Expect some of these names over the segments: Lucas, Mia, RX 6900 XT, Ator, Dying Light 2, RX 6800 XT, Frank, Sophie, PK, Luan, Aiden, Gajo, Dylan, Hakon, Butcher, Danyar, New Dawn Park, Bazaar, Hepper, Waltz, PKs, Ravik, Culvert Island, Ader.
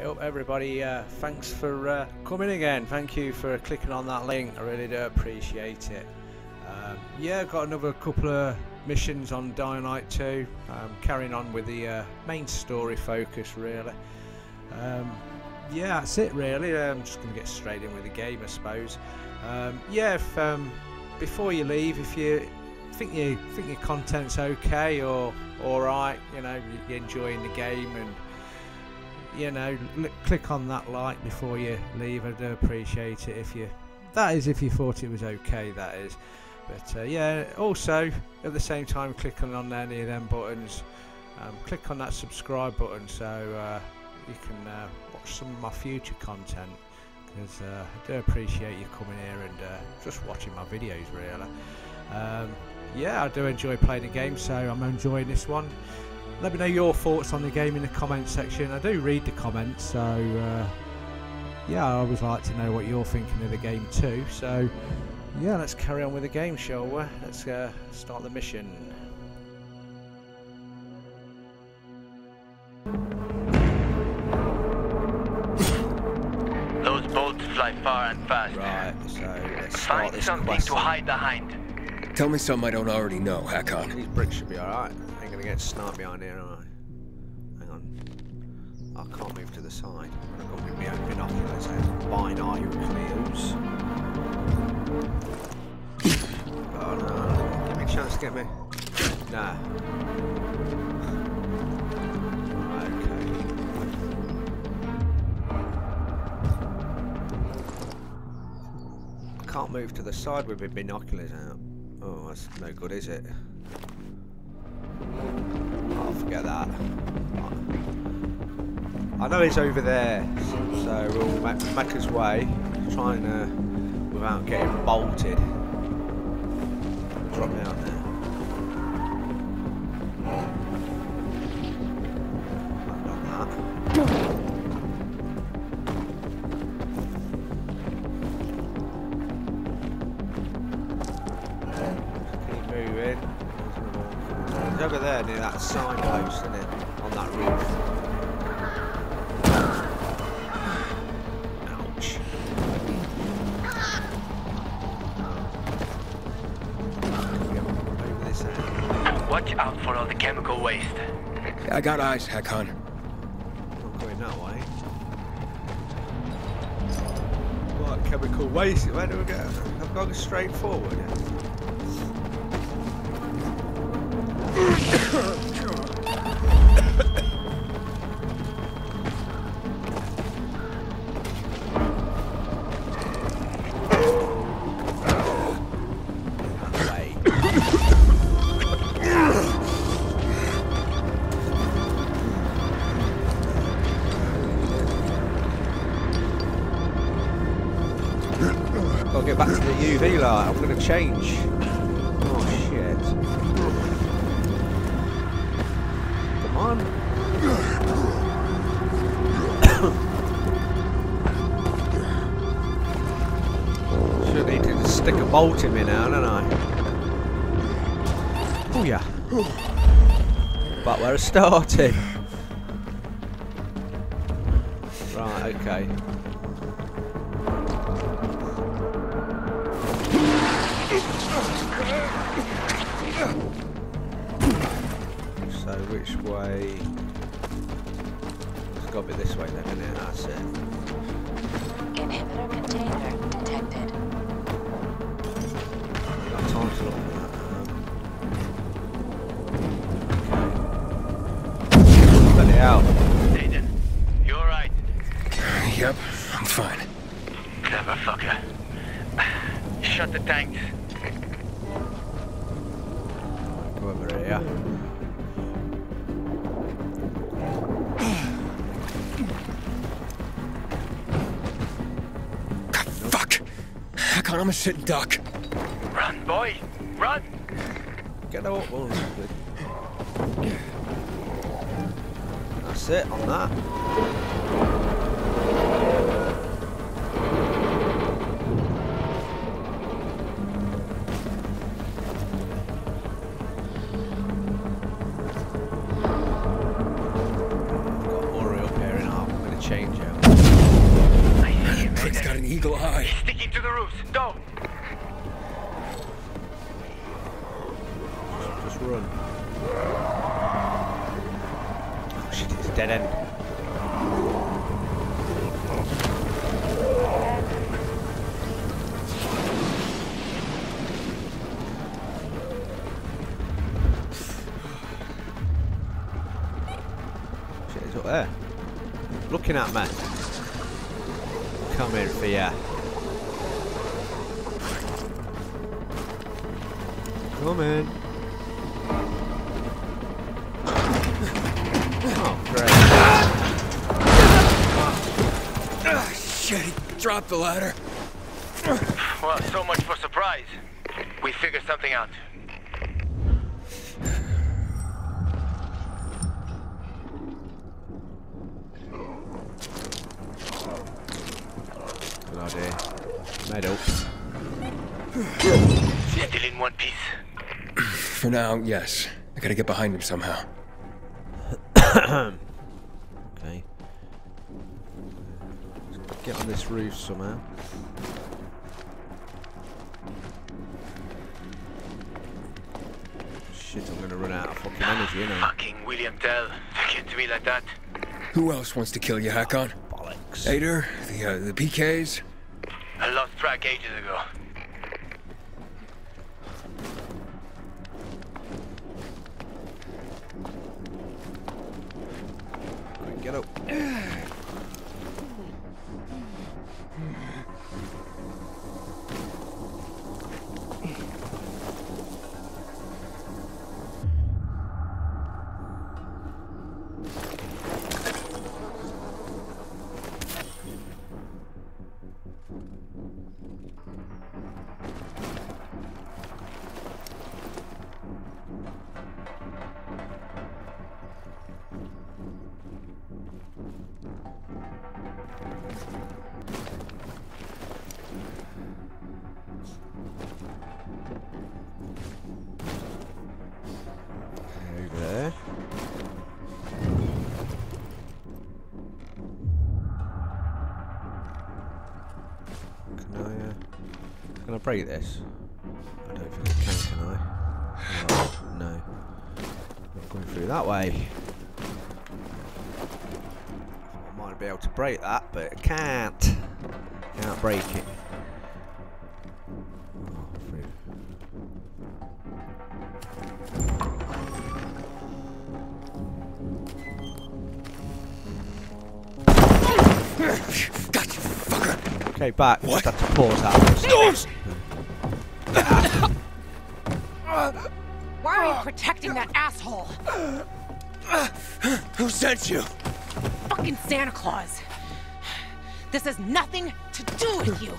I hope everybody thanks for coming again. Thank you for clicking on that link. I really do appreciate it. Yeah, got another couple of missions on Dying Light 2. Carrying on with the main story focus really. Yeah, that's it really. I'm just going to get straight in with the game, I suppose. Yeah, if, before you leave, if you think your content's okay or alright, you know, you're enjoying the game, and you know, click on that like before you leave. I do appreciate it if you, that is, if you thought it was okay, that is. But yeah, also at the same time, clicking on any of them buttons, click on that subscribe button so you can watch some of my future content, because I do appreciate you coming here and just watching my videos really. Yeah, I do enjoy playing the game, so I'm enjoying this one. Let me know your thoughts on the game in the comments section. I do read the comments, so yeah, I always like to know what you're thinking of the game too. So yeah, let's carry on with the game, shall we? Let's start the mission. Those boats fly far and fast. Right, so let's start this. Find something to hide behind. Tell me something I don't already know, Hakon. These bricks should be alright. I ain't gonna get sniped behind here, am I? Hang on. I can't move to the side. I've got to be open binoculars and binaural clears. Oh no. Give me a chance to get me. Nah. Okay. I can't move to the side with my binoculars out. Oh, that's no good, is it? Oh, forget that. I know he's over there, so we'll make his way, trying without getting bolted. Drop me out there. I've done that. Over there near that signpost, isn't it? On that roof. Ouch. Over this end. Watch out for all the chemical waste. I got eyes, Hakon. Not going that way. What chemical waste? Where do we go? I've gone straight forward. I'll get back to the UV light. I'm going to change. Oh shit! Come on. Should need to stick a bolt in me now, don't I? Oh yeah. But where I started. Right. Okay. So which way? It's got to be this way then, isn't it? That's it. Inhibitor container detected. I've got time to look at that. Okay. Let it out. Aiden, you alright? Yep, I'm fine. Clever fucker. Shut the tanks. Yeah. God, fuck! Hakon, I'm a shit duck. Run, boy! Run! Get out. That's it on that. change it. I hear you, Frank's got an eagle eye. He's sticking to the roofs. Go! Just run. Oh shit, it's a dead end. There. Looking at me. Come here for ya. Come in. Oh, great. Oh, shit, he dropped the ladder. Well, so much for surprise. We figured something out. Still in one piece. For now, yes. I gotta get behind him somehow. Okay. Get on this roof somehow. Shit, I'm gonna run out of fucking energy, ain't I? Fucking William Tell. Get to me like that. Who else wants to kill you, Hakon? Oh, bollocks. Ator, the PKs. I lost track ages ago. Quick, get up. Break this. I don't think I can I? Oh, no. Not going through that way. I might be able to break that, but I can't. Can't break it. Oh, got you, fucker! Okay, back. What? Just have to pause that. Why are you protecting that asshole? Who sent you? Fucking Santa Claus. This has nothing to do with you.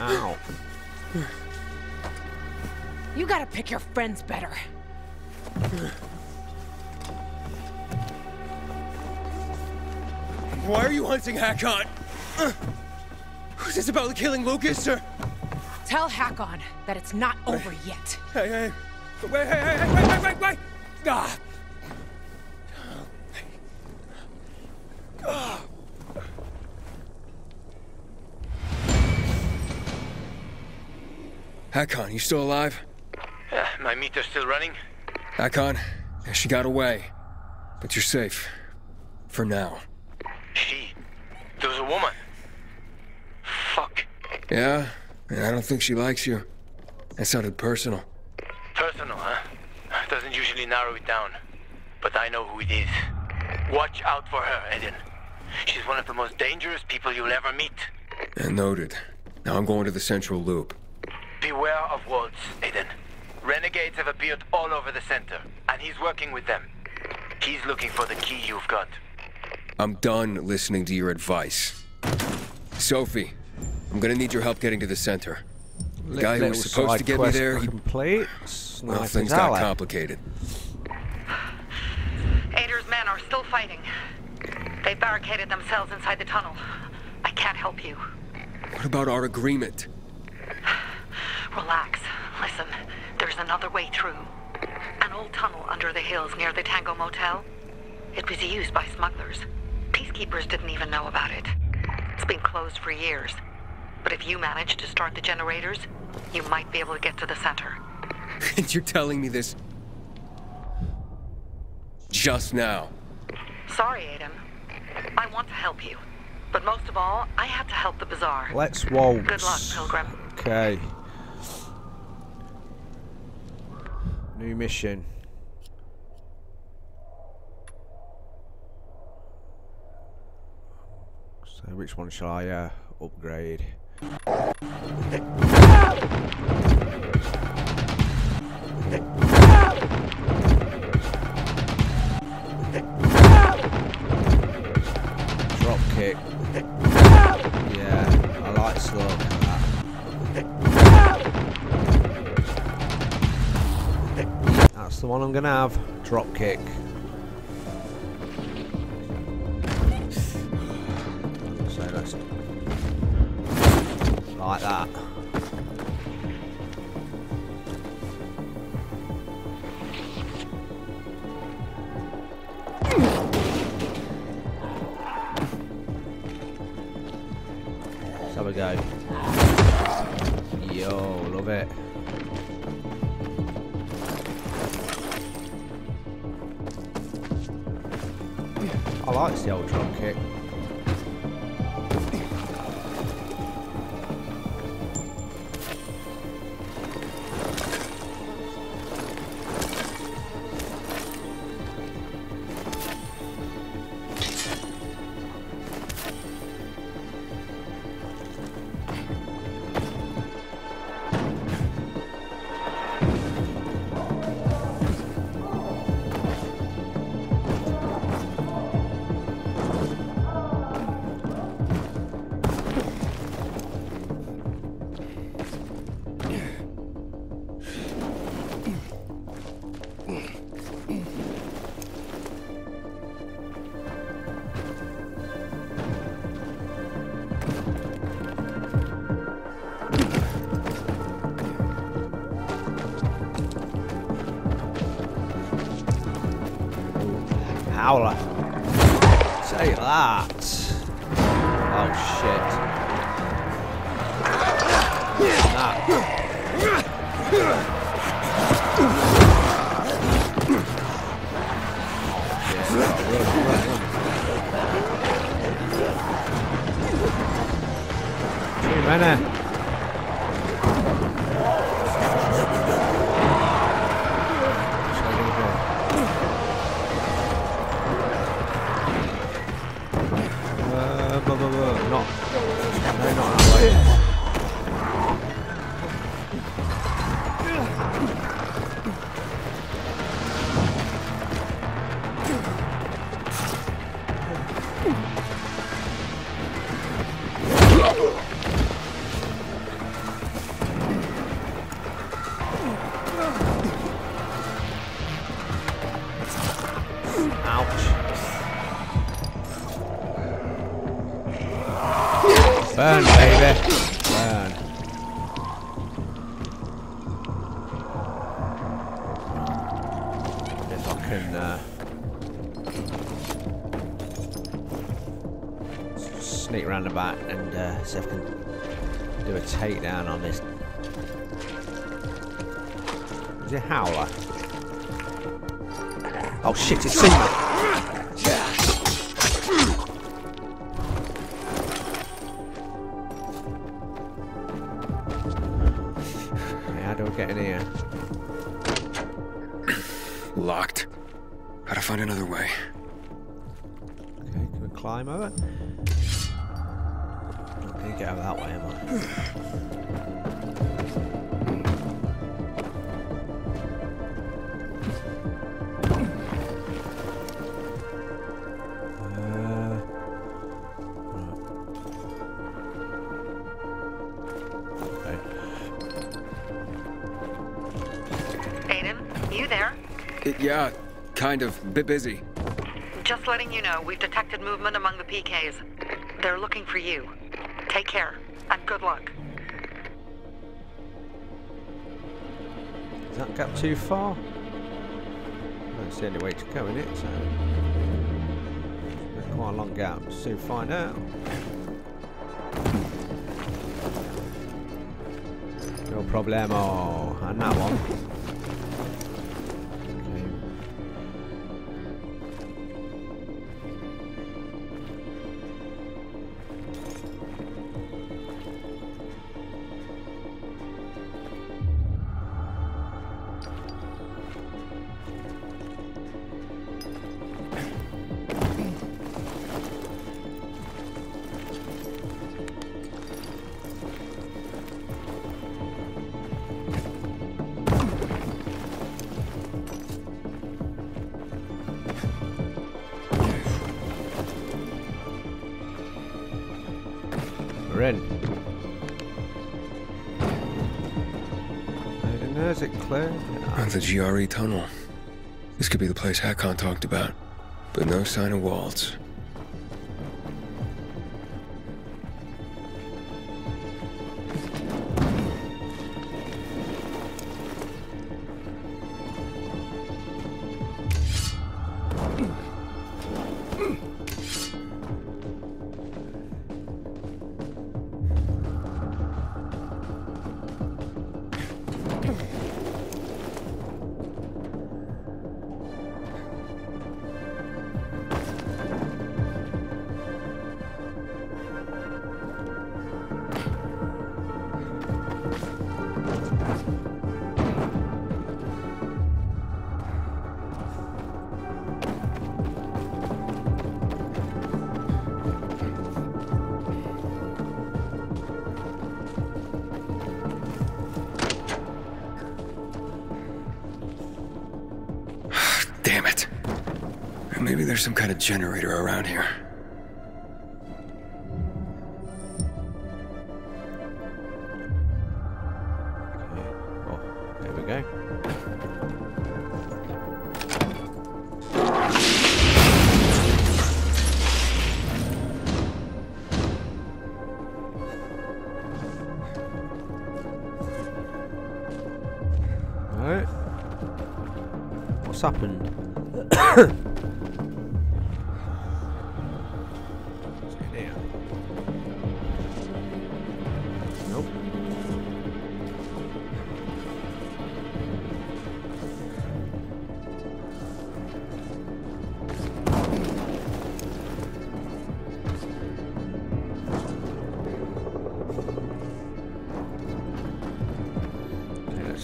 Ow. You gotta pick your friends better. Why are you hunting Hakon? Who's this about killing Lucas, or? Tell Hakon that it's not over yet. Hey, hey, wait, wait! Ah. Ah. Hakon, you still alive? My meter's still running. Hakon, she got away, but you're safe for now. She? There was a woman. Fuck. Yeah. I don't think she likes you. That sounded personal. Personal, huh? Doesn't usually narrow it down. But I know who it is. Watch out for her, Aiden. She's one of the most dangerous people you'll ever meet. Noted. Now I'm going to the central loop. Beware of Waltz, Aiden. Renegades have appeared all over the center, and he's working with them. He's looking for the key you've got. I'm done listening to your advice. Sophie. I'm gonna need your help getting to the center. The guy who was supposed to get me there, he... Well, things got complicated. Ader's men are still fighting. They barricaded themselves inside the tunnel. I can't help you. What about our agreement? Relax. Listen, there's another way through. An old tunnel under the hills near the Tango Motel. It was used by smugglers. Peace peacekeepers didn't even know about it. It's been closed for years. But if you manage to start the generators, you might be able to get to the center. And you're telling me this just now? Sorry, Aiden. I want to help you. But most of all, I have to help the bazaar. Let's waltz. Good luck, Pilgrim. Okay. New mission. So which one shall I upgrade? Drop kick. Yeah, I like slow that. That's the one I'm gonna have. Drop kick. So let's like that. Let's have a go. Yo, love it. I like the old drop kick. Take that. Oh shit. Nah. Too many. Burn, baby. Burn. If I can sneak around the back and see if I can do a takedown on this. Is it a howler? Oh shit, it's seen me. Locked. Gotta find another way. Okay, can we climb over? I can't get over that way, am I? Aiden, you there? Yeah, kind of. A bit busy. Just letting you know, we've detected movement among the PKs. They're looking for you. Take care, and good luck. Does that gap too far? That's the only way to go, isn't it? So... quite a long gap. Soon find out. No problemo. And that one. The GRE tunnel. This could be the place Hakon talked about, but no sign of Waltz. Some kind of generator around here. Okay. Oh, there we go. All right. What's happened?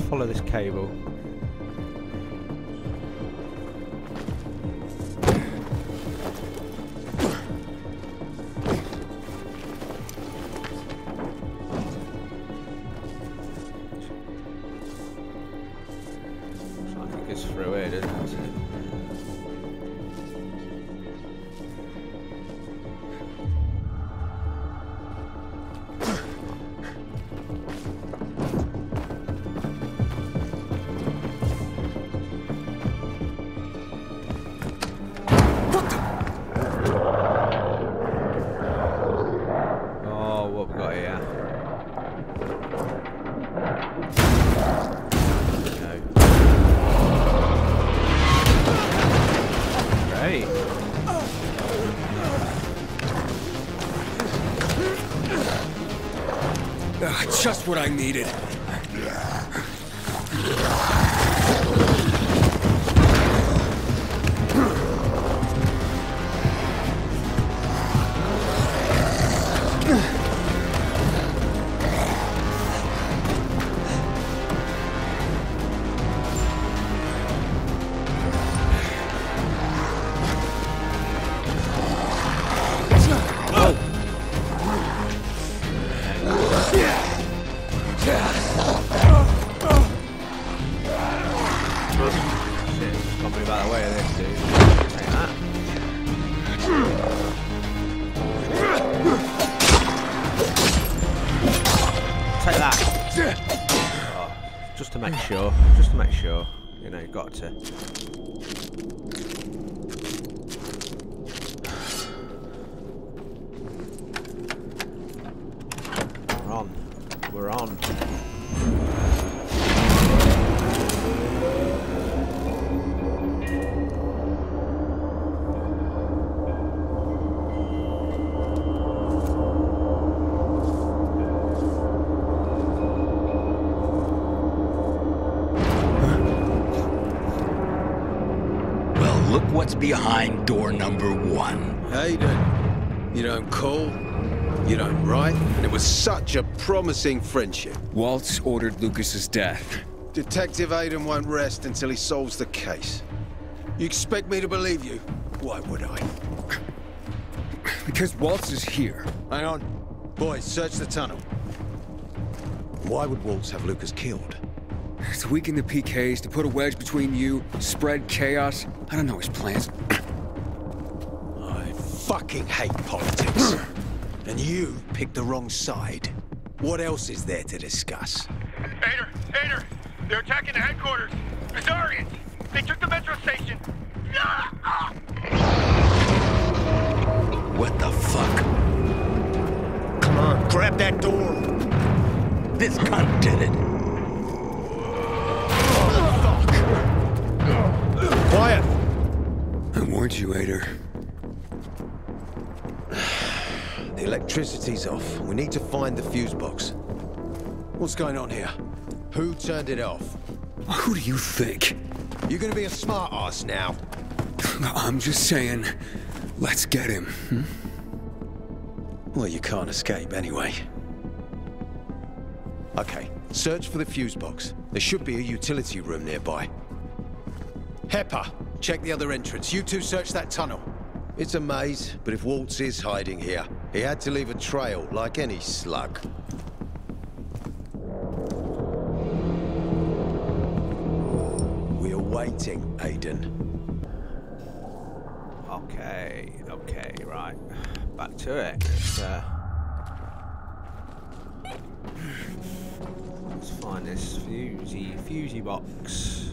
Follow this cable. Just what I needed. Sure, you know, got to. We're on. We're on. what's behind door number one. Aiden, you don't call, you don't write, and it was such a promising friendship. Waltz ordered Lucas's death. Detective Aiden won't rest until he solves the case. You expect me to believe you? Why would I? Because Waltz is here. Hang on. Boys, search the tunnel. Why would Waltz have Lucas killed? To weaken the PKs, to put a wedge between you, spread chaos. I don't know his plans. I fucking hate politics. And you picked the wrong side. What else is there to discuss? Ader! They're attacking the headquarters! Missourians! They took the metro station! What the fuck? Come on, grab that door! This cunt did it! Oh, fuck! Quiet! I warned you, Ader. The electricity's off. We need to find the fuse box. What's going on here? Who turned it off? Who do you think? You're gonna be a smart ass now. I'm just saying, let's get him. Well, you can't escape anyway. Okay, search for the fuse box. There should be a utility room nearby. Hepper, check the other entrance. You two search that tunnel. It's a maze, but if Waltz is hiding here, he had to leave a trail like any slug. Waiting, Aiden. Okay, right. Back to it. Let's find this fusey box.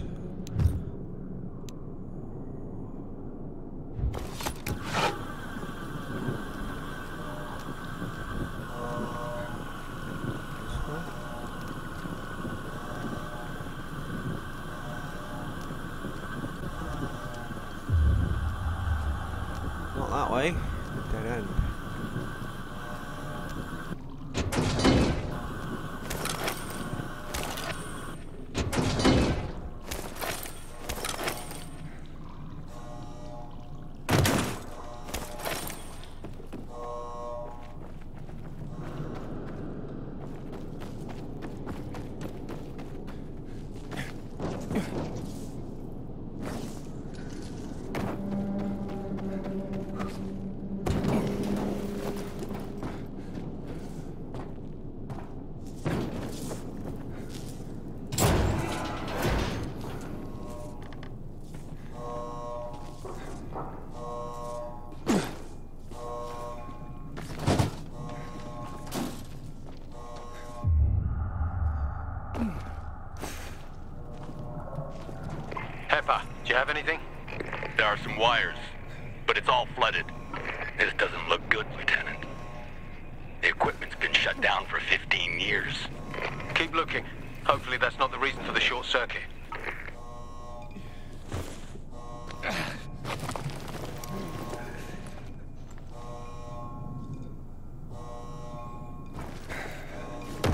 Have anything? There are some wires, but it's all flooded. This doesn't look good, Lieutenant. The equipment's been shut down for 15 years. Keep looking. Hopefully that's not the reason for the short circuit.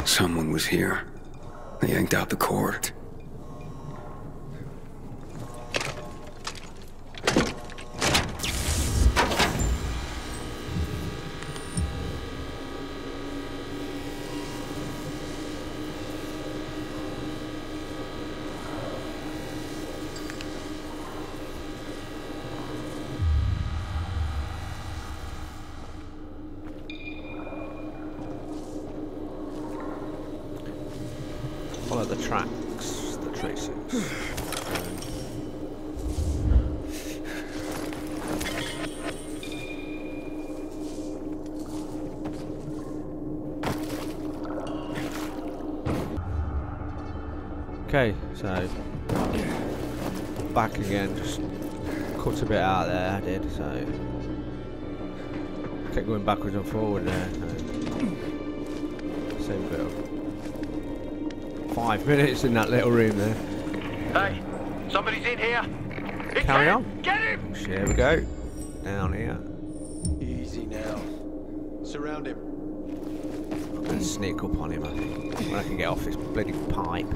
Someone was here. They yanked out the cord. Okay, so back again, just cut a bit out there, I did, so kept going backwards and forward there, so same bit of 5 minutes in that little room there. Hey, somebody's in here! Carry on! Get him! So here we go, down here. Easy now. Surround him. I'm going to sneak up on him, I think, when I can get off this bloody pipe.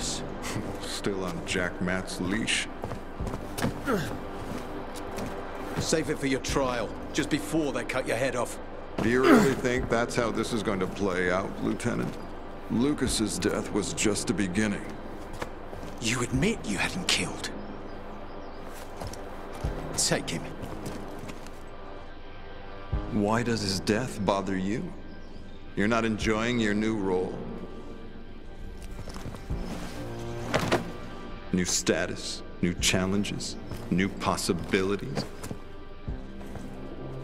Lucas. Still on Jack Matt's leash. Save it for your trial, just before they cut your head off. Do you really think that's how this is going to play out, Lieutenant? Lucas's death was just the beginning. You admit you hadn't killed. Take him. Why does his death bother you? You're not enjoying your new role. New status, new challenges, new possibilities.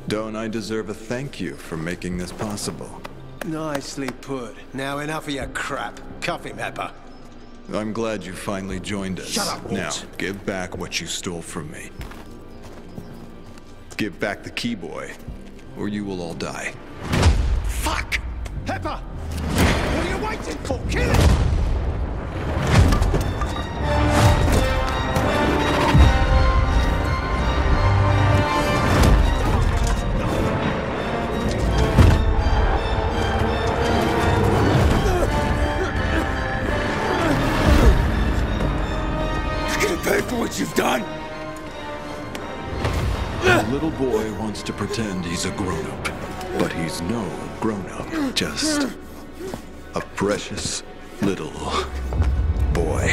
Don't I deserve a thank you for making this possible? Nicely put. Now enough of your crap. Cuff him, Hepper. I'm glad you finally joined us. Shut up, Walt. Now, give back what you stole from me. Give back the key, boy, or you will all die. Fuck! Hepper! What are you waiting for? Kill him! What you've done? The little boy wants to pretend he's a grown-up, but he's no grown-up, just a precious little boy.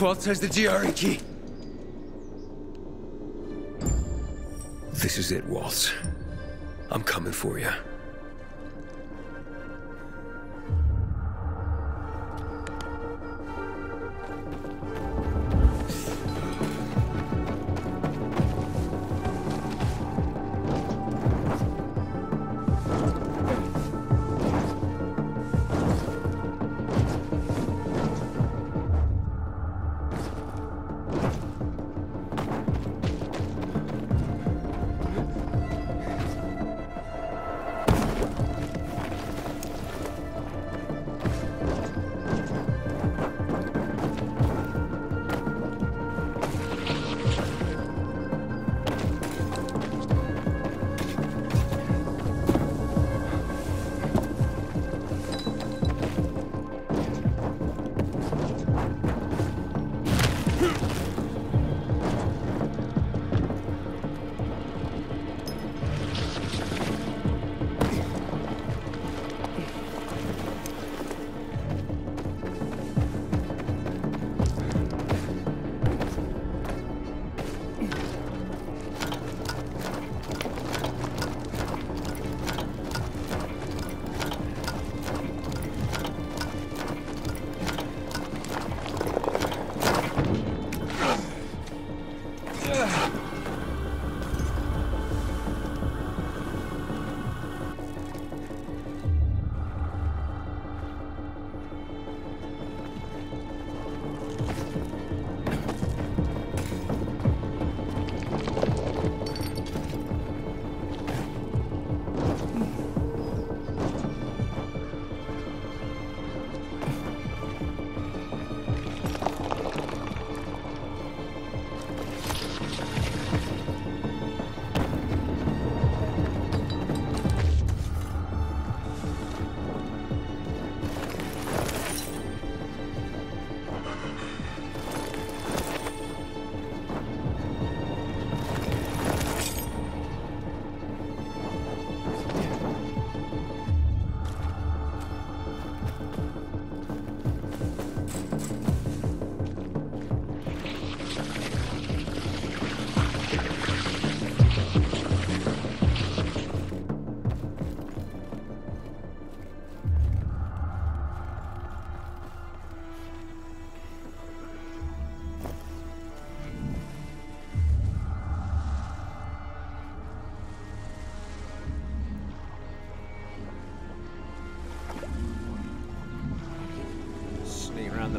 Waltz has the GRE key. This is it, Waltz. I'm coming for you.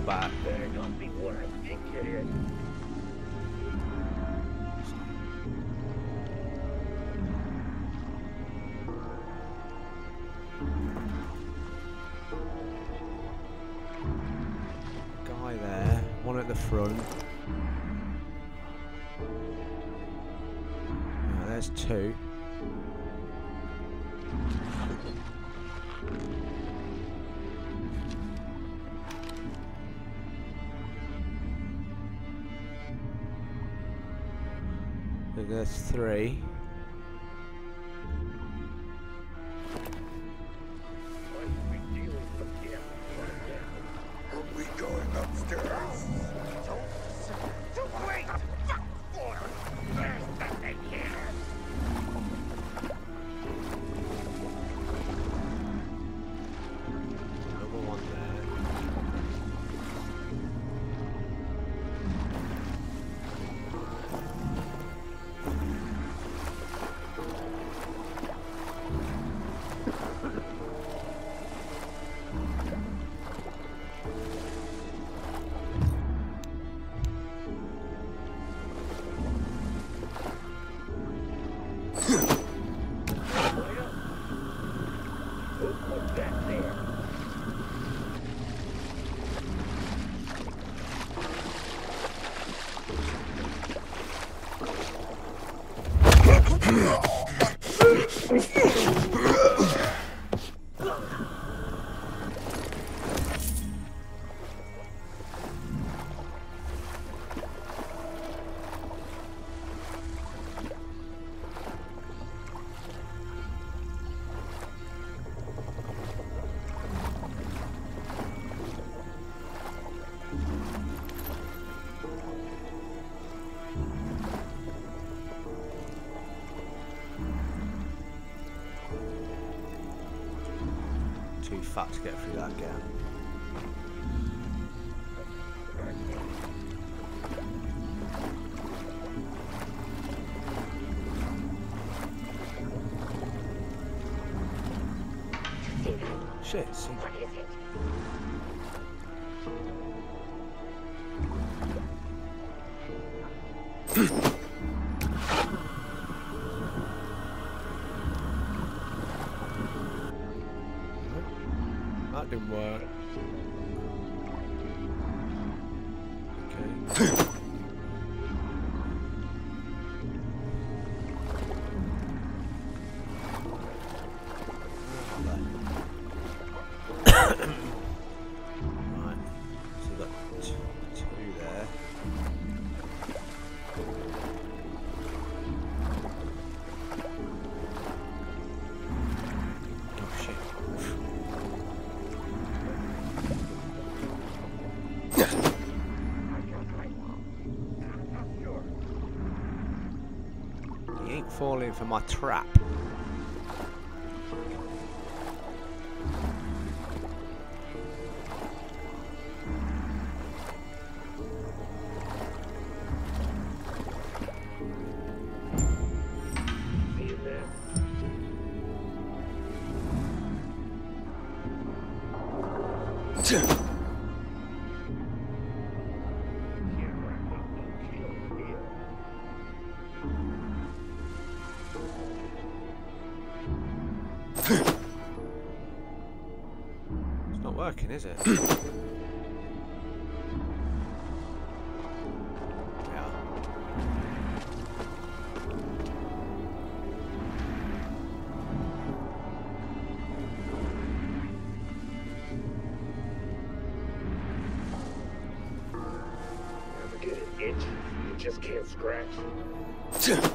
by. Better not be what I think it is. Guy there, one at the front. Oh, there's two. There's three. Are we going upstairs? Wait! Fuck for it! There's nothing here! Another one there. Too fat to get through that gap. Shit, see. What is it? Didn't work. Okay. Right. So that two there. Oh shit. Falling for my trap. Working, is it? Never get an itch, you just can't scratch. That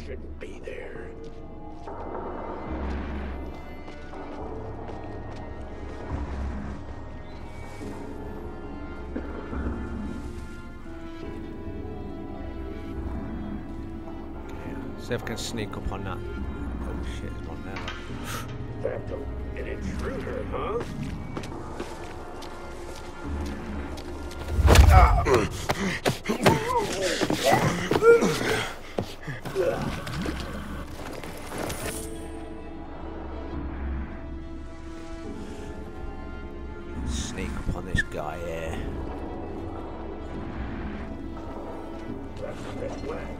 shouldn't be there. See if I can sneak up on that. Oh shit, there's one there. That's an intruder, huh? Sneak up on this guy That's a red flag.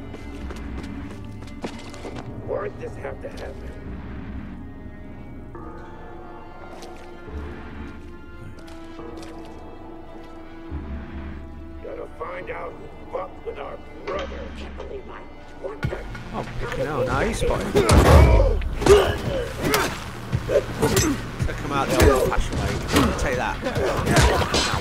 Why did this have to happen? Gotta find out who fucked with our brother. Can't believe my brother. Oh, no, now he's spotted. Come out the old fashioned way. Take that. That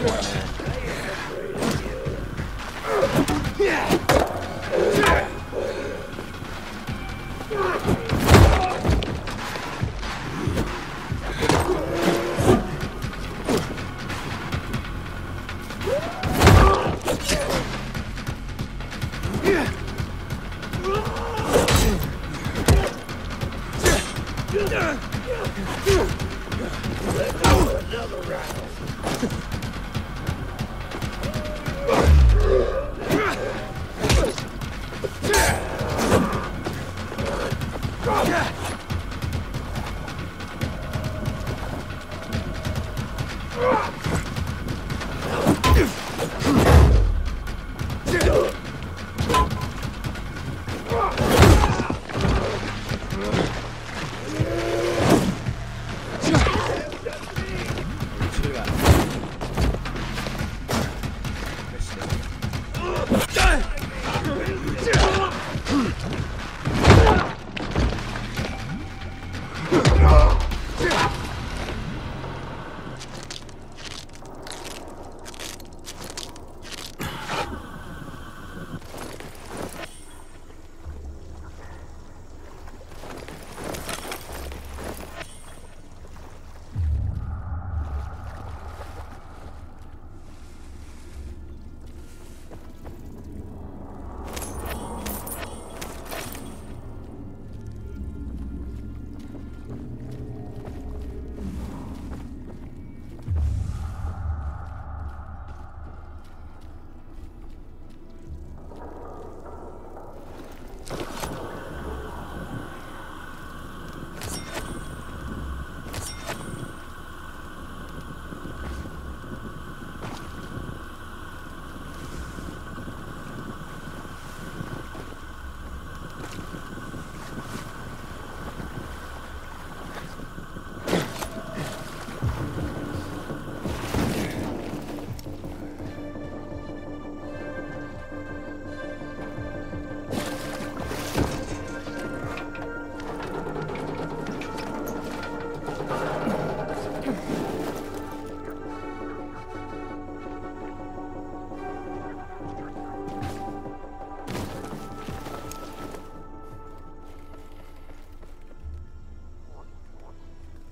one there.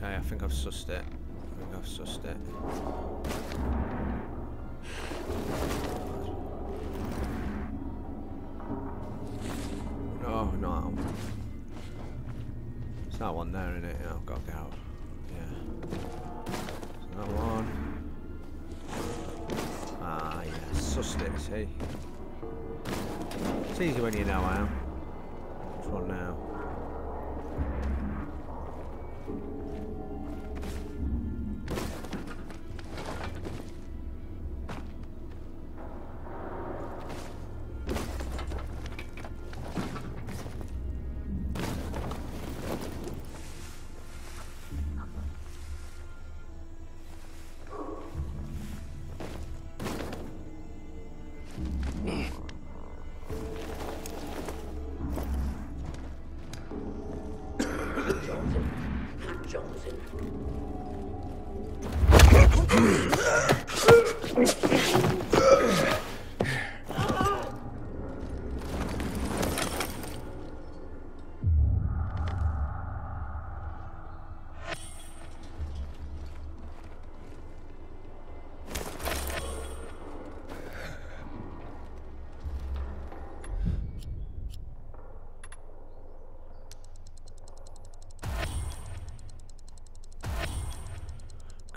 I think I've sussed it. No, no. It's that one there, isn't it? Yeah, I've got to get out. Yeah. It's that one. Ah, yeah. Sussed it, see? It's easy when you know how. Which one now?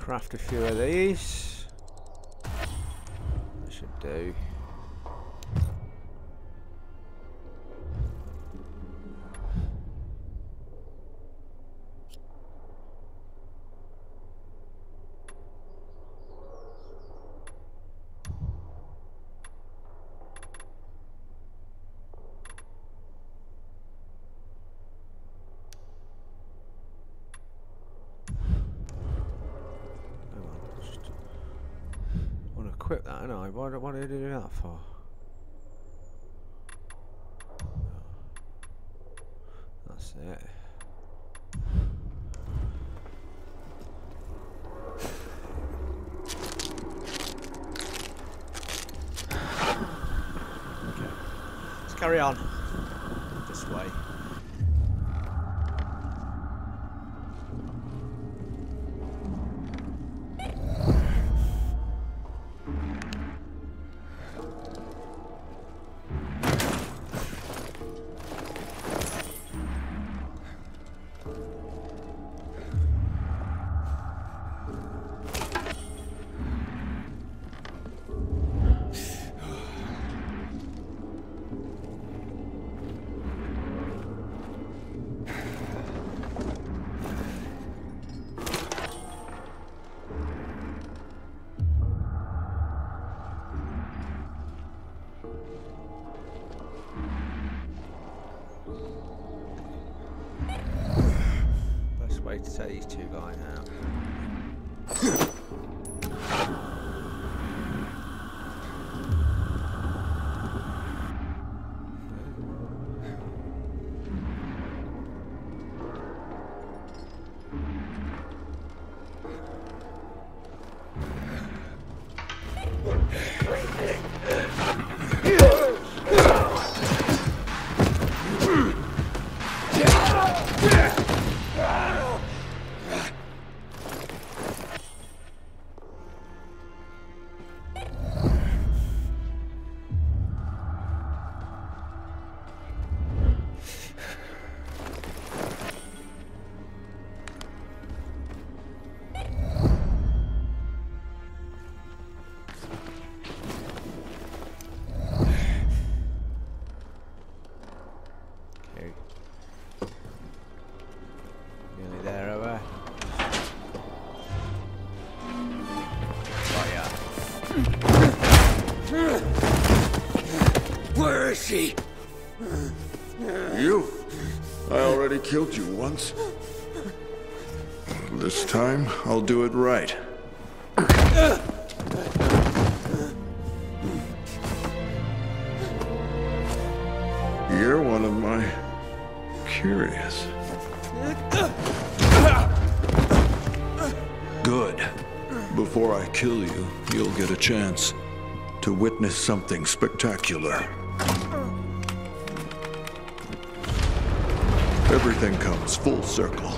craft a few of these. That should do. What did I do that for? That's it. Okay. Let's carry on. This way. You? I already killed you once. This time, I'll do it right. You're one of my curious. Good. Before I kill you, you'll get a chance to witness something spectacular. Everything comes full circle.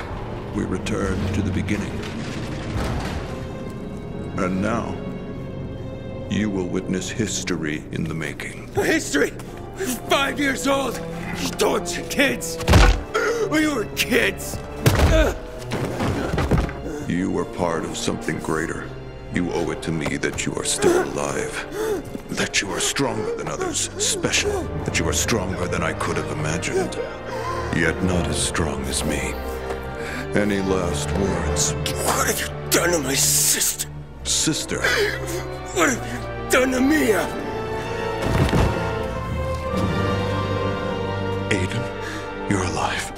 We return to the beginning. And now, you will witness history in the making. History? 5 years old? Adults, kids. We were kids. You were part of something greater. You owe it to me that you are still alive. That you are stronger than others, special. That you are stronger than I could have imagined. Yet not as strong as me. Any last words? What have you done to my sister? Sister? What have you done to Mia? Aiden, you're alive.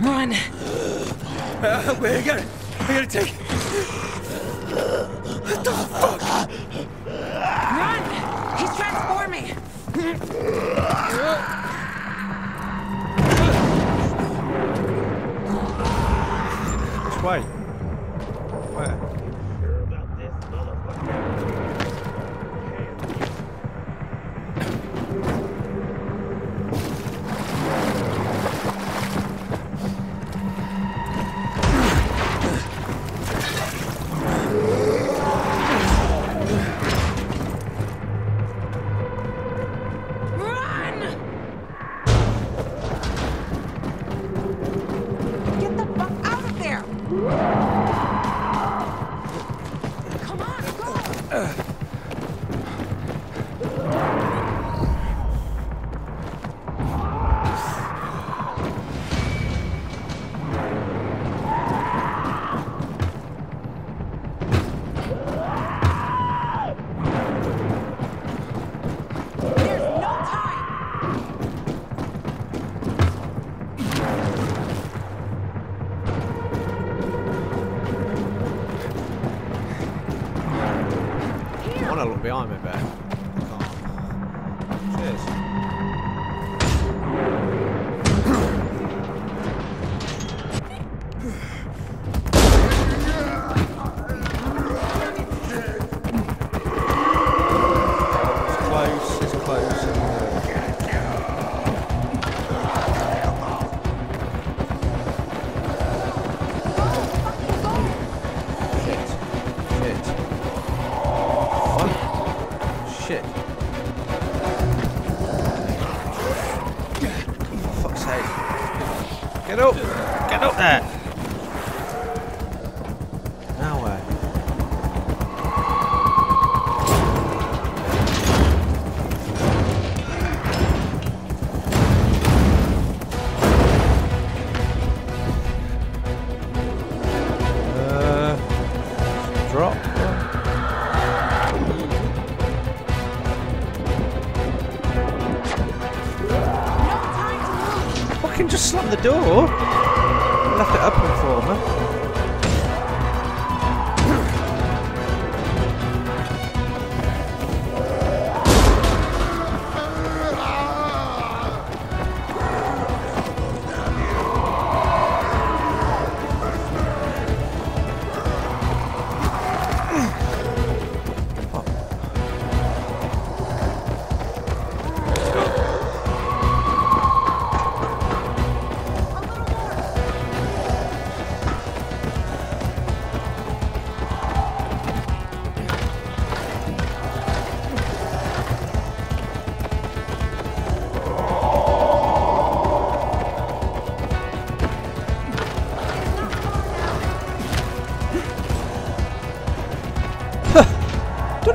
Run! Wait, I gotta take... What the fuck? Run! He's trying to me! Which way? Where? The door? Left it open for me.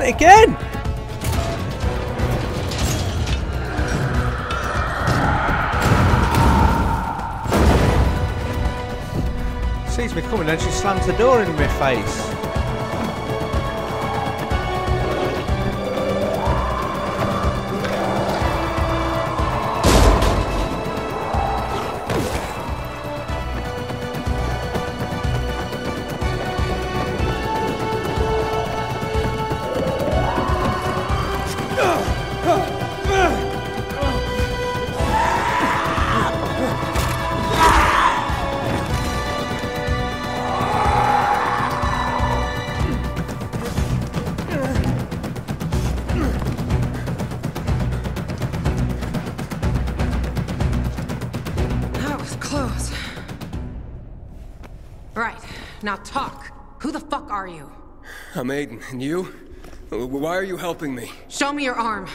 Again! Sees me coming and she slams the door in my face. Now talk! Who the fuck are you? I'm Aiden, and you? Why are you helping me? Show me your arm.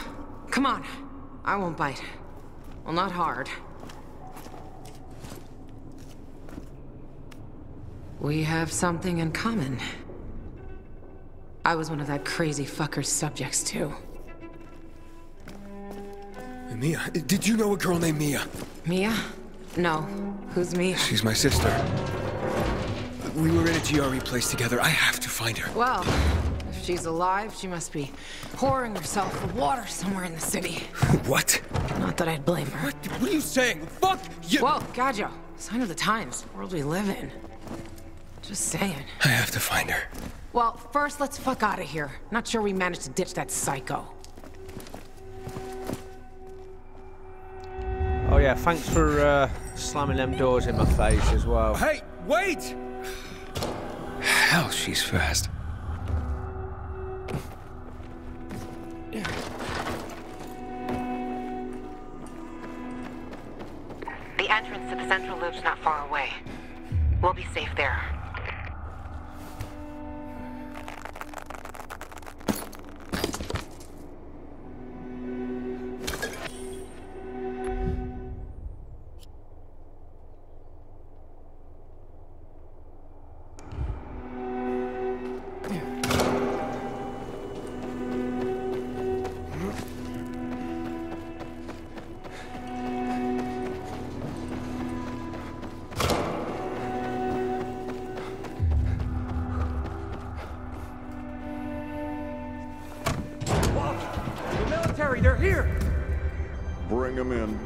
Come on. I won't bite. Well, not hard. We have something in common. I was one of that crazy fucker's subjects, too. Mia, did you know a girl named Mia? Mia? No. Who's Mia? She's my sister. We were in a GRE place together. I have to find her. Well, if she's alive, she must be pouring herself with water somewhere in the city. What? Not that I'd blame her. What are you saying? Fuck you! Whoa, Gajo. Sign of the times. The world we live in. Just saying. I have to find her. Well, first, let's fuck out of here. Not sure we managed to ditch that psycho. Oh yeah, thanks for slamming them doors in my face as well. Hey, wait! Hell, she's fast. The entrance to the central loop's not far away. We'll be safe there. military. They're here. Bring them in.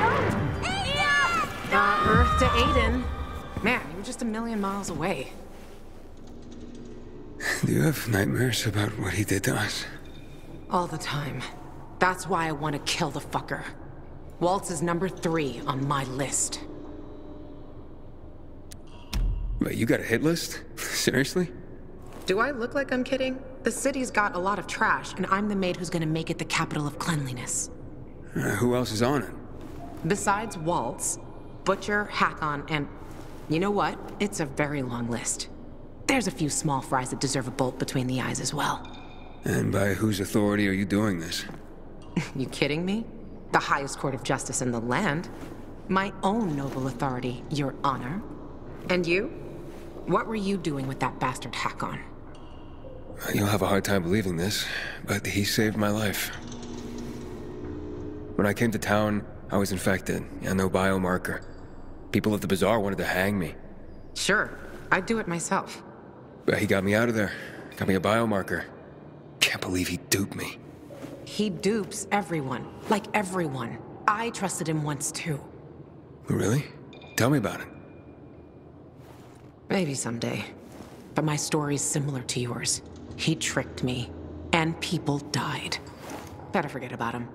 Oh, Aiden! Not Earth to Aiden. Man, you were just a million miles away. Do you have nightmares about what he did to us? All the time. That's why I want to kill the fucker. Waltz is number 3 on my list. Wait, you got a hit list? Seriously? Do I look like I'm kidding? The city's got a lot of trash, and I'm the maid who's gonna make it the capital of cleanliness. Who else is on it? Besides Waltz, Butcher, Hakon, and... You know what? It's a very long list. There's a few small fries that deserve a bolt between the eyes as well. And by whose authority are you doing this? You kidding me? The highest court of justice in the land. My own noble authority, Your Honor. And you? What were you doing with that bastard Hakon? You'll have a hard time believing this, but he saved my life. When I came to town, I was infected, and no biomarker. People at the bazaar wanted to hang me. Sure, I'd do it myself. But he got me out of there, got me a biomarker. Can't believe he duped me. He dupes everyone, like everyone. I trusted him once too. Really? Tell me about it. Maybe someday. But my story's similar to yours. He tricked me, and people died. Better forget about him.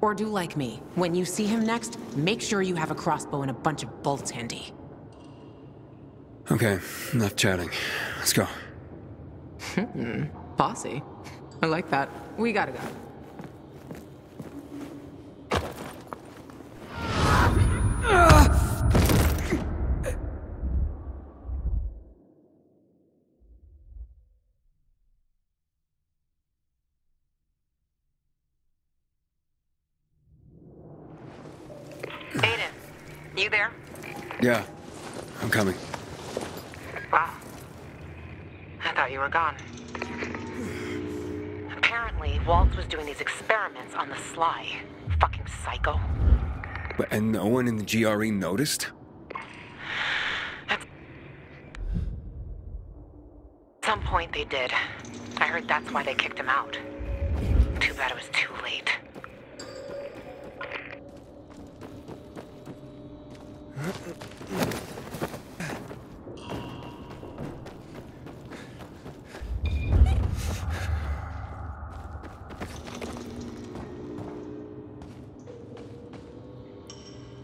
Or do like me. When you see him next, make sure you have a crossbow and a bunch of bolts handy. Okay, enough chatting. Let's go. Bossy. I like that. We gotta go. Aiden, you there? Yeah, I'm coming. Wow. I thought you were gone. Apparently, Waltz was doing these experiments on the sly. Fucking psycho. But, and no one in the GRE noticed? At some point they did. I heard that's why they kicked him out. Too bad it was too late.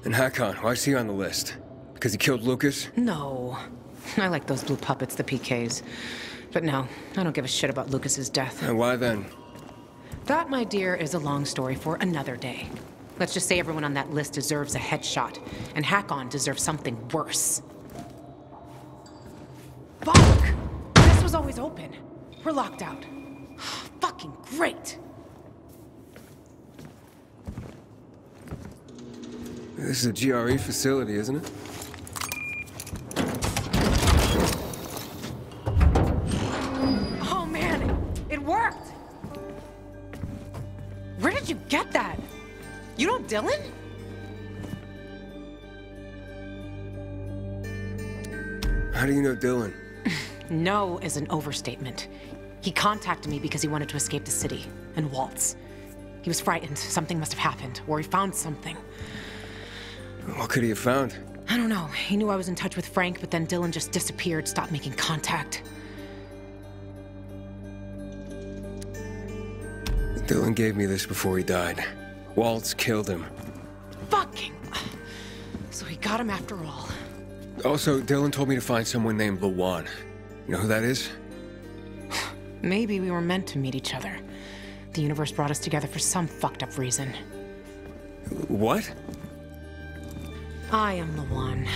And Hakon, why is he on the list? Because he killed Lucas? No. I like those blue puppets, the PKs. But no, I don't give a shit about Lucas's death. And why then? That, my dear, is a long story for another day. Let's just say everyone on that list deserves a headshot, and Hakon deserves something worse. Fuck! This was always open. We're locked out. Fucking great! This is a GRE facility, isn't it? Oh man, it worked! Where did you get that? You know Dylan? How do you know Dylan? No is an overstatement. He contacted me because he wanted to escape the city and Waltz. He was frightened. Something must have happened, or he found something. What could he have found? I don't know. He knew I was in touch with Frank, but then Dylan just disappeared, stopped making contact. Dylan gave me this before he died. Waltz killed him. Fucking... So he got him after all. Also, Dylan told me to find someone named Luan. You know who that is? Maybe we were meant to meet each other. The universe brought us together for some fucked up reason. What? I am Luan.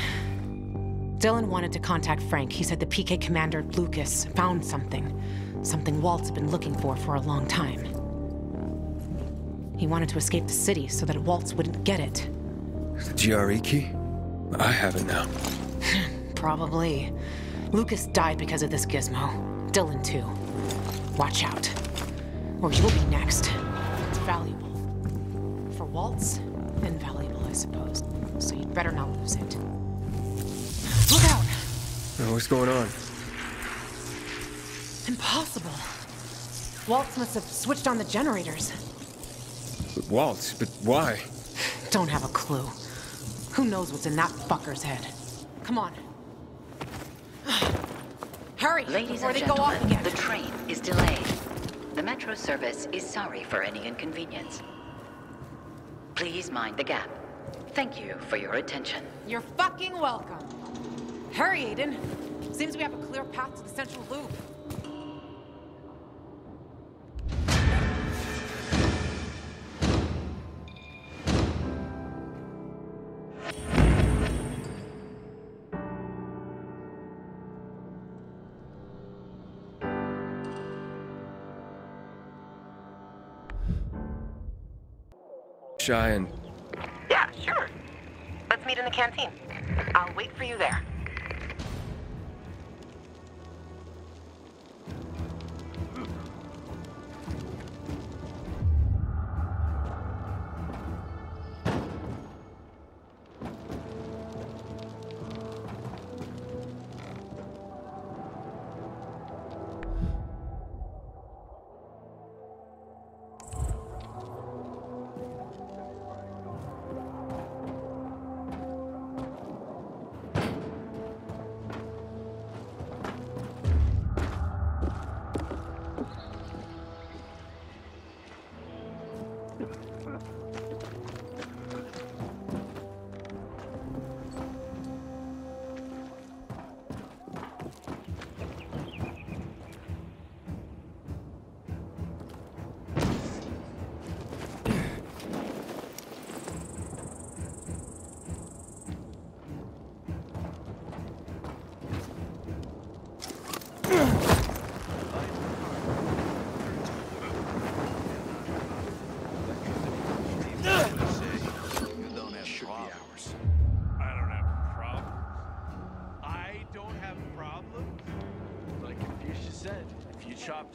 Dylan wanted to contact Frank. He said the PK commander, Lucas, found something. Something Waltz had been looking for a long time. He wanted to escape the city so that Waltz wouldn't get it. The GRE key? I have it now. Probably. Lucas died because of this gizmo. Dylan, too. Watch out. Or you'll be next. It's valuable. For Waltz, invaluable, I suppose. So you'd better not lose it. Look out! What's going on? Impossible. Waltz must have switched on the generators. Waltz? But why? Don't have a clue. Who knows what's in that fucker's head? Come on. Hurry, ladies and gentlemen, the train is delayed. The metro service is sorry for any inconvenience. Please mind the gap. Thank you for your attention. You're fucking welcome. Hurry, Aiden. Seems we have a clear path to the central loop. Yeah, sure. Let's meet in the canteen. I'll wait for you there.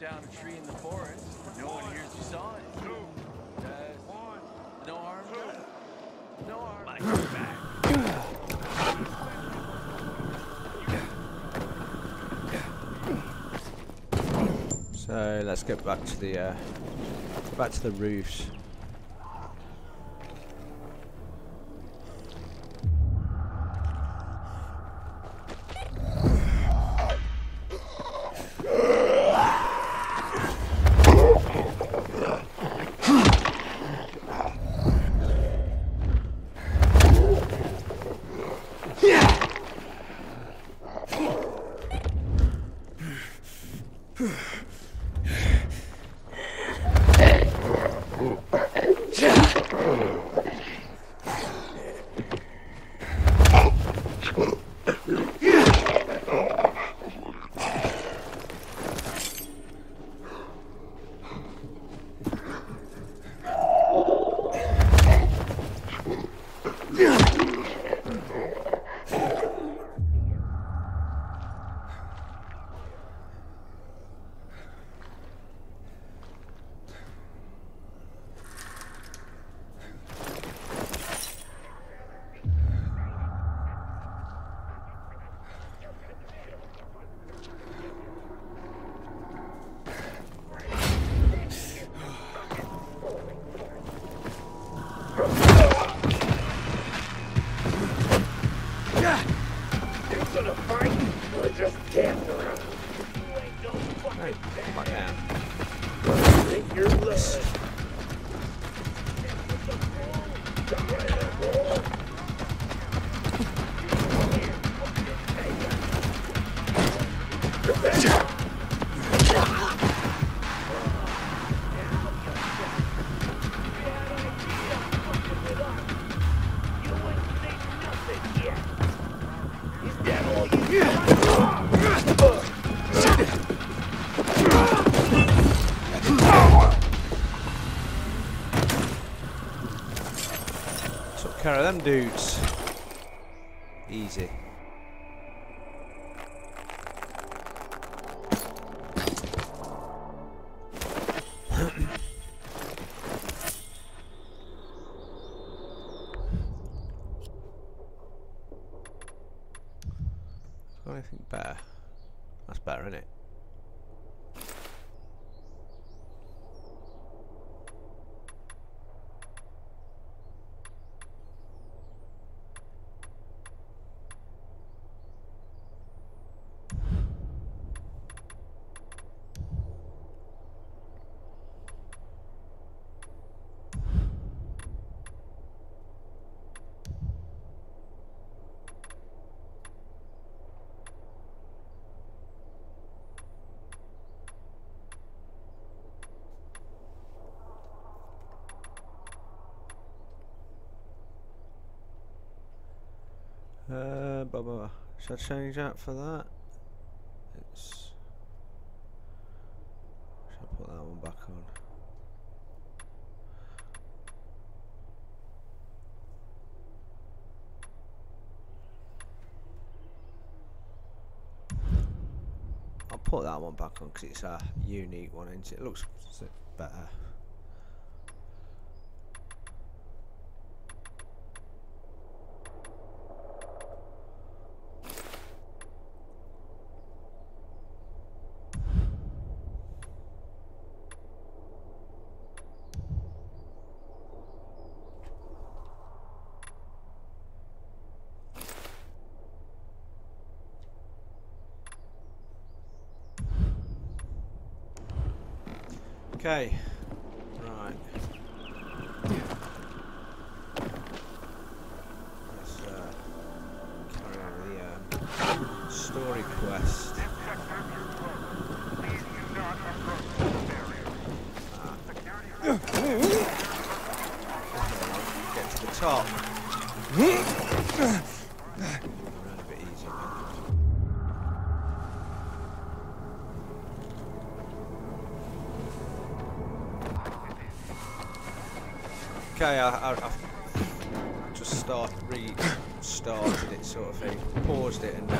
Down a tree in the forest. No one hears you saw it. No harm done. No harm. Like back. So let's get back to the roofs. Care of them dudes. Easy. Got anything better? That's better, isn't it? Should I change that for that? Should I put that one back on? I'll put that one back on because it's a unique one, isn't it? It looks better. Okay, right. Let's carry on the story quest. Get to the top. A bit easier. Okay, I've just restarted it, sort of thing. Paused it and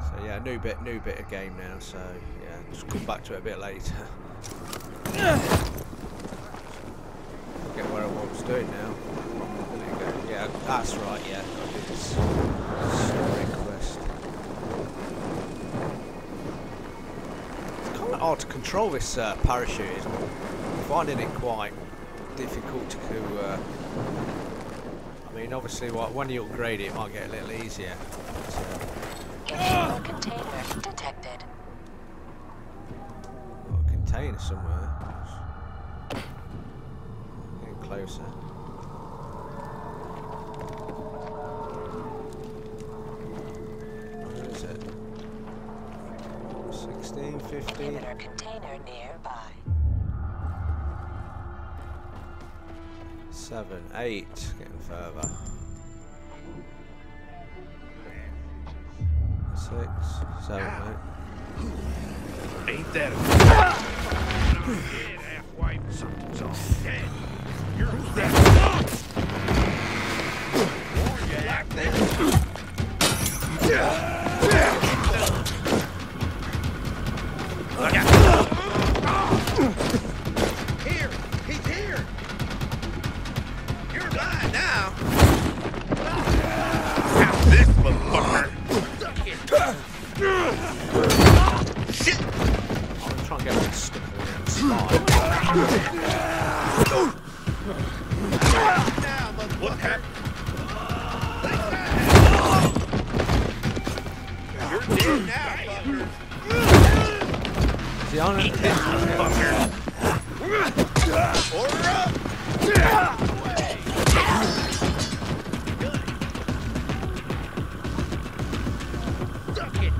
so yeah, new bit of game now. So yeah, just come back to it a bit later. Forget where I was doing now. There you go. Yeah, that's right. Yeah, I did this story quest. Hard to control this parachute. I'm finding it quite difficult to. I mean, obviously, when you upgrade it, it might get a little easier. But container detected. Got a container somewhere. Getting closer. Where is it? 16, 15. Inhibitor container nearby. 7, 8. Getting further. 6, 7, 8. Ain't that halfway? Something's off. Dead. You're that. Yeah. Here! He's here! You're blind now! Have this motherfucker! Shit! I'm gonna try and get stuck around. What happened? You're dead now, fucker! Eat this motherfucker! Order up! Duck it!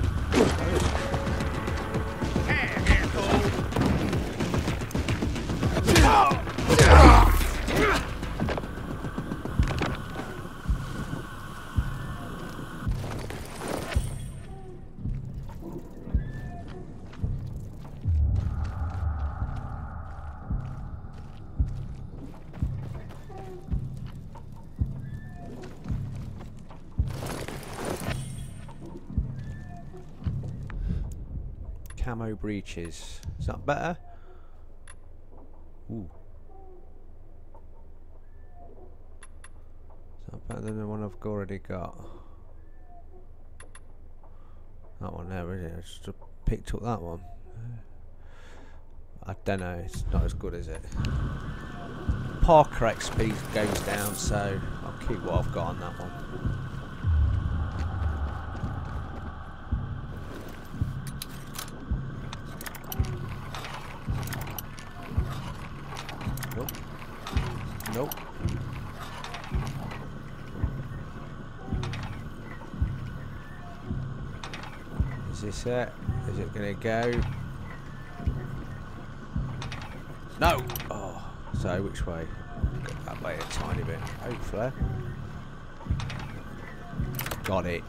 Camo breaches. Is that better? Ooh. Is that better than the one I've already got? That one there, isn't it? I just picked up that one. I don't know. It's not as good, is it? Parker XP goes down, so I'll keep what I've got on that one. Nope. Is this it? Is it gonna go? No! Oh. So which way? Got that way a tiny bit, hopefully. Got it.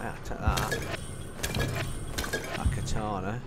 I'll take that. A katana.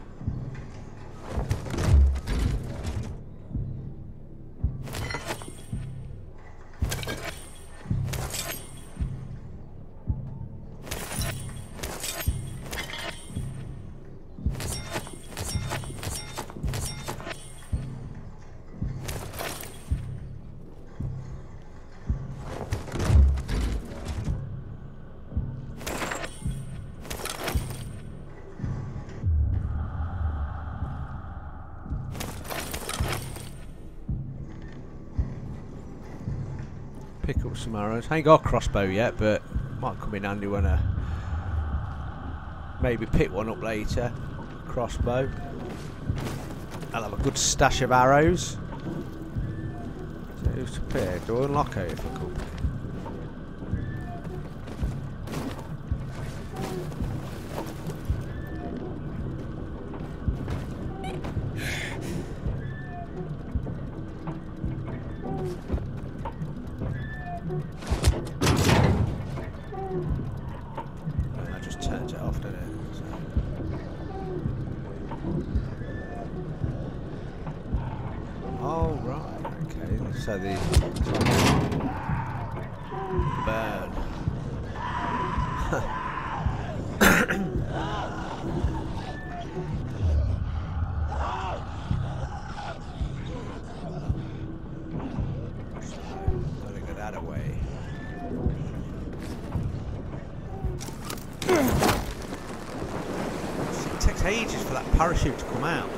Some arrows. I ain't got a crossbow yet, but might come in handy when I maybe pick one up later. Crossbow. I'll have a good stash of arrows. So who's appeared? Do I unlock it if I could? Parachute to come out.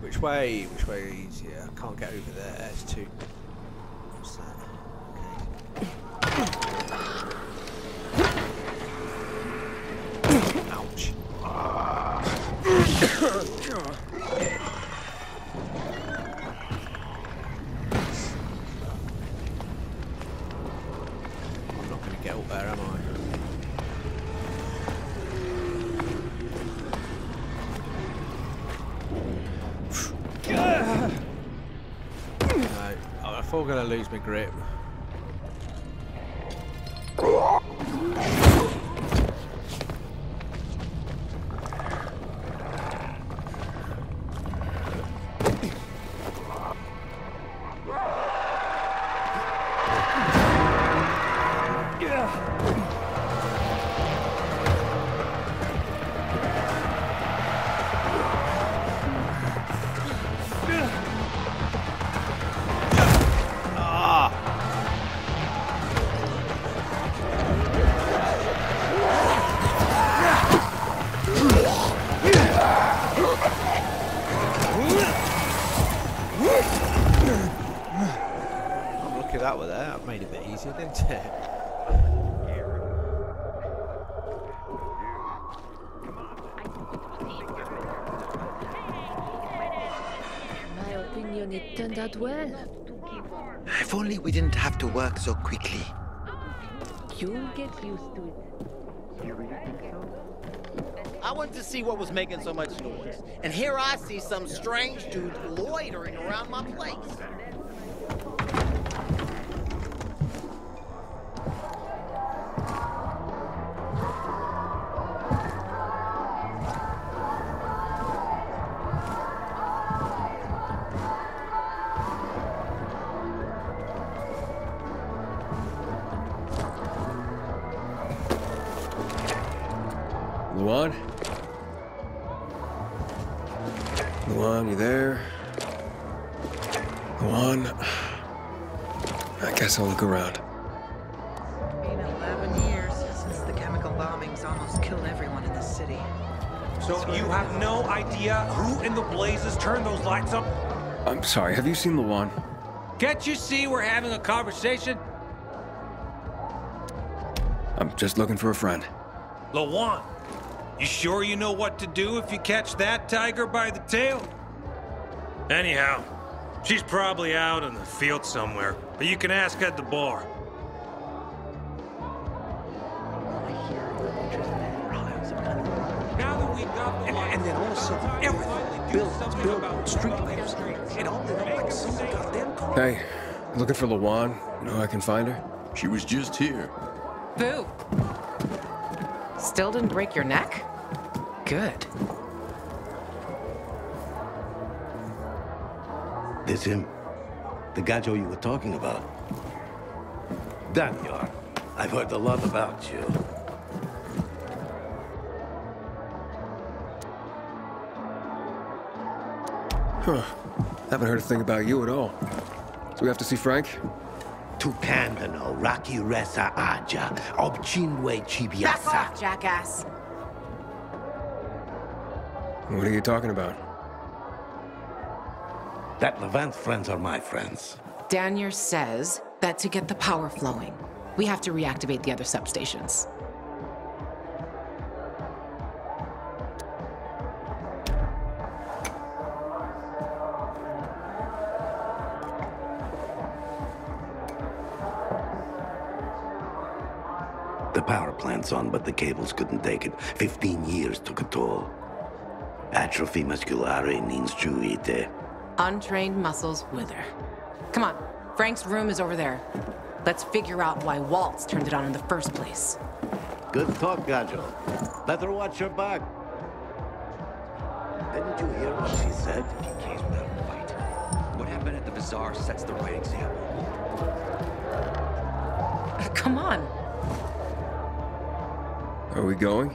Which way is easier? I can't get over there, it's too. What's that? I'm gonna lose my grip. Didn't it? My opinion, it turned out well. If only we didn't have to work so quickly. You'll get used to it. You really think so? I went to see what was making so much noise, and here I see some strange dude loitering around my place. Luan, you there? Luan, I guess I'll look around. It's been 11 years since the chemical bombings almost killed everyone in the city. So you have no idea who in the blazes turned those lights up? I'm sorry, have you seen Luan? Can't you see we're having a conversation? I'm just looking for a friend. Luan, you sure you know what to do if you catch that tiger by the tail? Anyhow, she's probably out in the field somewhere, but you can ask at the bar. And then all of a sudden, everything. Build, street lamps. It all lit up like some goddamn car. Hey, looking for Luan. You know I can find her? She was just here. Boo. Still didn't break your neck? Good. This him? The gajo you were talking about? Danyar, I've heard a lot about you. Huh. Haven't heard a thing about you at all. So we have to see Frank? Tukandano, Raki Resa Aja, Obchinwe Chibiasa. Back off, jackass. What are you talking about? That Levant friends are my friends. Danyar says that to get the power flowing, we have to reactivate the other substations. Power plants on, but the cables couldn't take it. 15 years took a toll. Atrophy musculare ninstruite. Untrained muscles wither. Come on, Frank's room is over there. Let's figure out why Waltz turned it on in the first place. Good talk, Gajo. Better watch your back. Didn't you hear what she said? PKs without a fight. What happened at the bazaar sets the right example. Come on. Are we going?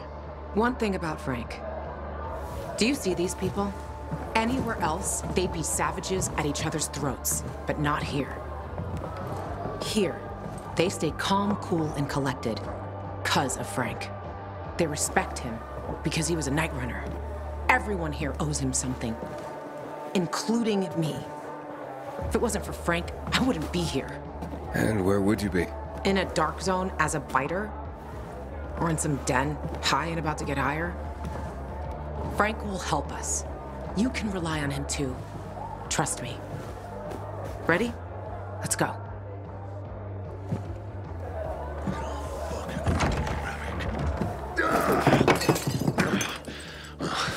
One thing about Frank. Do you see these people? Anywhere else, they'd be savages at each other's throats, but not here. Here, they stay calm, cool, and collected because of Frank. They respect him because he was a night runner. Everyone here owes him something, including me. If it wasn't for Frank, I wouldn't be here. And where would you be? In a dark zone as a biter? Or in some den, high and about to get higher. Frank will help us. You can rely on him too. Trust me. Ready? Let's go.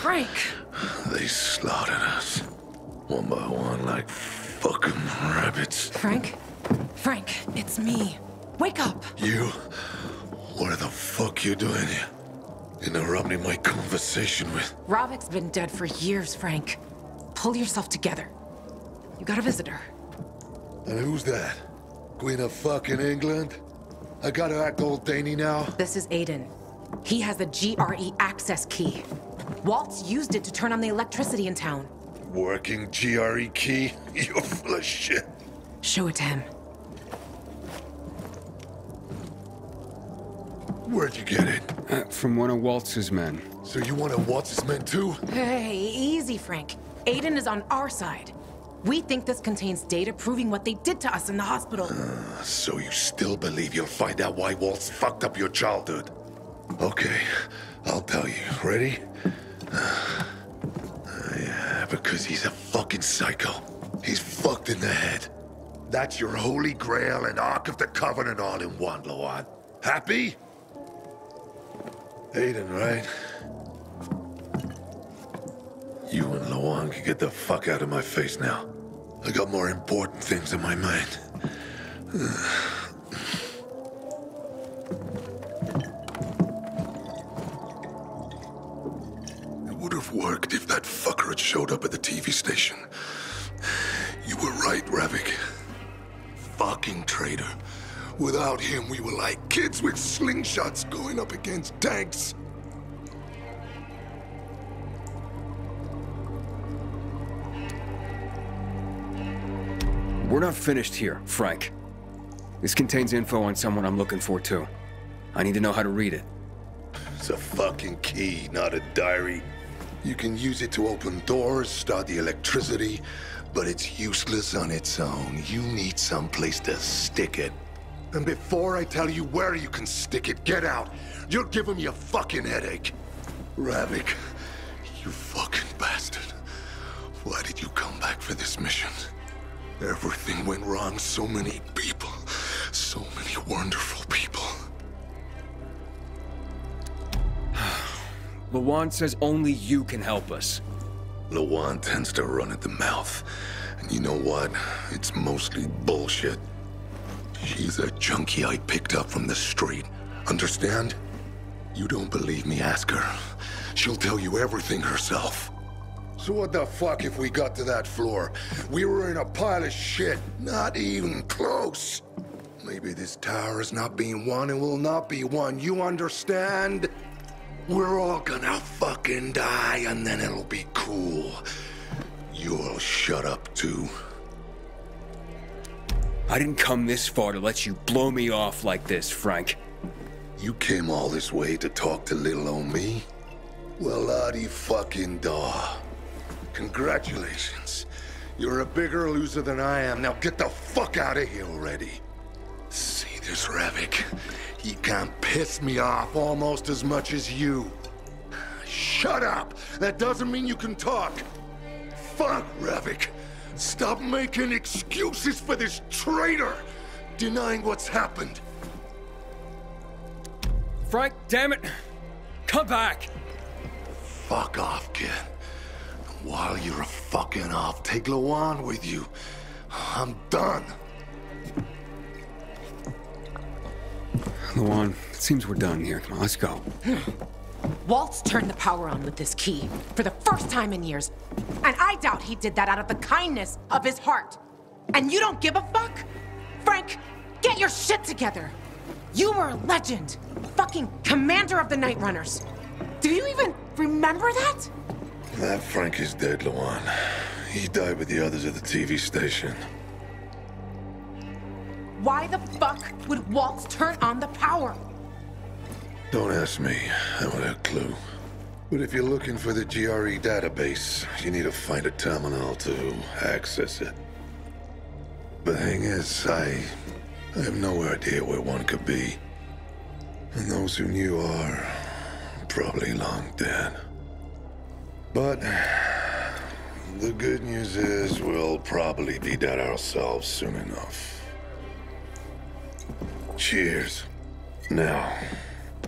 Frank! They slaughtered us. One by one, like fucking rabbits. Frank? Frank, it's me. Wake up! You? What the fuck you doing here? Interrupting my conversation with... Ravik's been dead for years, Frank. Pull yourself together. You got a visitor. And who's that? Queen of fucking England? I gotta act old Daney now? This is Aiden. He has the GRE access key. Waltz used it to turn on the electricity in town. Working GRE key? You're full of shit. Show it to him. Where'd you get it? From one of Waltz's men. So you one of Waltz's men too? Hey, easy, Frank. Aiden is on our side. We think this contains data proving what they did to us in the hospital. So you still believe you'll find out why Waltz fucked up your childhood? Okay, I'll tell you. Ready? Yeah, because he's a fucking psycho. He's fucked in the head. That's your holy grail and Ark of the Covenant all in one, Luan. Happy? Aiden, right? You and Luan can get the fuck out of my face now. I got more important things in my mind. It would have worked if that fucker had showed up at the TV station. You were right, Ravik. Fucking traitor. Without him, we were like kids with slingshots going up against tanks. We're not finished here, Frank. This contains info on someone I'm looking for, too. I need to know how to read it. It's a fucking key, not a diary. You can use it to open doors, start the electricity, but it's useless on its own. You need someplace to stick it. And before I tell you where you can stick it, get out. You're giving me a fucking headache. Ravik, you fucking bastard. Why did you come back for this mission? Everything went wrong. So many people. So many wonderful people. Luan says only you can help us. Luan tends to run at the mouth. And you know what? It's mostly bullshit. She's a junkie I picked up from the street. Understand? You don't believe me, ask her. She'll tell you everything herself. So what the fuck if we got to that floor? We were in a pile of shit. Not even close. Maybe this tower is not being won and will not be won. You understand? We're all gonna fucking die and then it'll be cool. You'll shut up too. I didn't come this far to let you blow me off like this, Frank. You came all this way to talk to little old me? Well, oddy fucking daw. Congratulations. You're a bigger loser than I am. Now get the fuck out of here already. See this Ravik? He can piss me off almost as much as you. Shut up! That doesn't mean you can talk. Fuck, Ravik. Stop making excuses for this traitor! Denying what's happened. Frank, damn it! Come back! Fuck off, kid. And while you're fucking off, take Luan with you. I'm done. Luan, it seems we're done here. Come on, let's go. Waltz turned the power on with this key for the first time in years. And I doubt he did that out of the kindness of his heart. And you don't give a fuck? Frank, get your shit together. You were a legend. A fucking commander of the Night Runners. Do you even remember that? That Frank is dead, Luan. He died with the others at the TV station. Why the fuck would Waltz turn on the power? Don't ask me. I don't have a clue. But if you're looking for the GRE database, you need to find a terminal to access it. The thing is, I have no idea where one could be. And those who knew are probably long dead. But the good news is we'll probably be dead ourselves soon enough. Cheers. Now,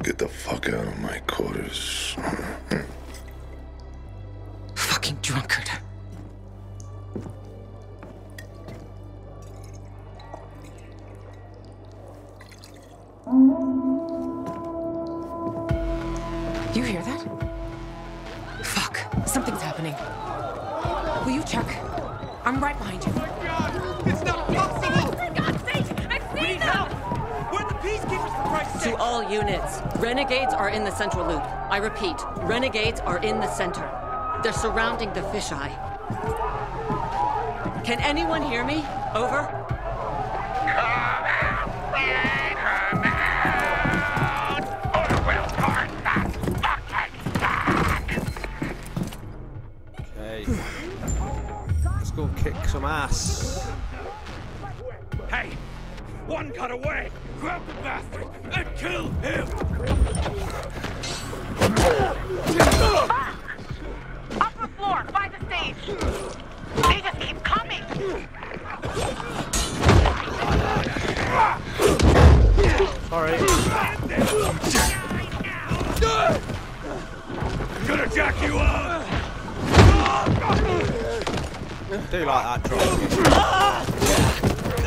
get the fuck out of my quarters. Fucking drunkard. You hear that? Fuck. Something's happening. Will you check? I'm right behind you. Oh my God! It's not possible! For God's sake! I've seen them! To all units, renegades are in the central loop. I repeat, renegades are in the center. They're surrounding the fisheye. Can anyone hear me? Over. Come out, Frank! Come out! Or we'll turn that fucking back! Hey. Let's go kick some ass. Hey! One got away! Grab the bastard and kill him! Upper floor, by the stage! They just keep coming! Alright. I'm gonna jack you up! Do like that, drop. Oh,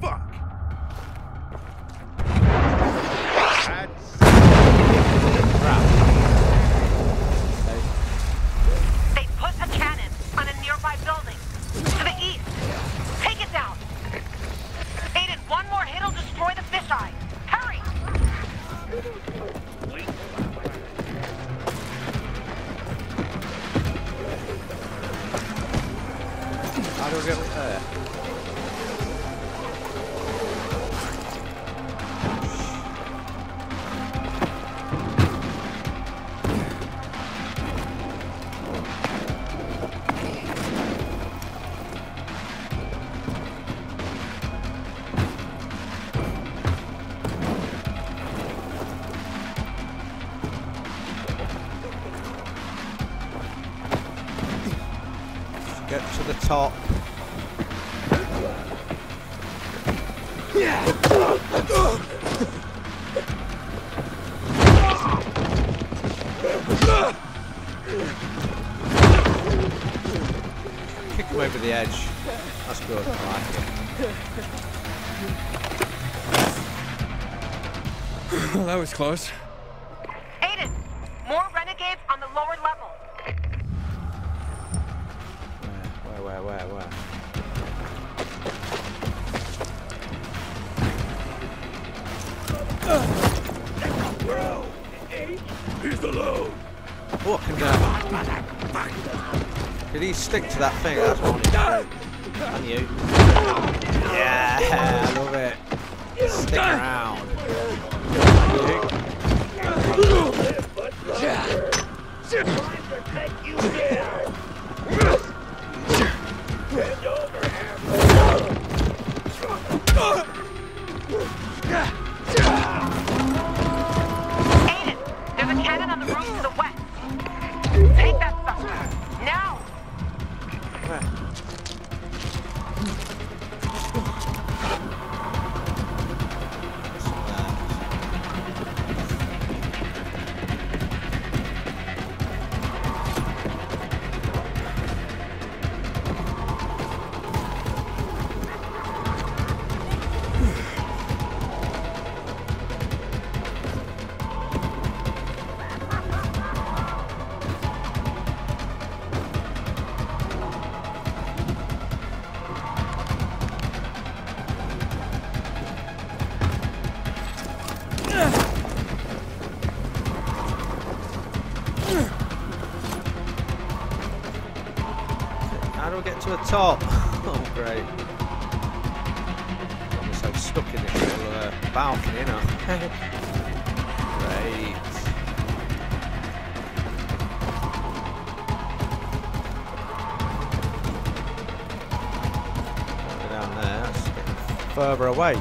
fuck! That's crap. They put a cannon on a nearby building to the east. Take it down. Aiden, one more hit will destroy the fisheye. Hurry! How do I get up there? get to the top. Kick him over the edge. That's good, I like it. That was close. Aiden, more renegades on the lower level. Where? Bro, he's alone. What can go? Did he stick to that thing? That's what he did. And you. Yeah, I love it. Stick around. Aiden, there's a cannon on the roof to the west. Take that sucker. Now! Top. Oh, great. I'm so stuck in this little balcony, ain't I? Great. Go down there, that's a bit further away.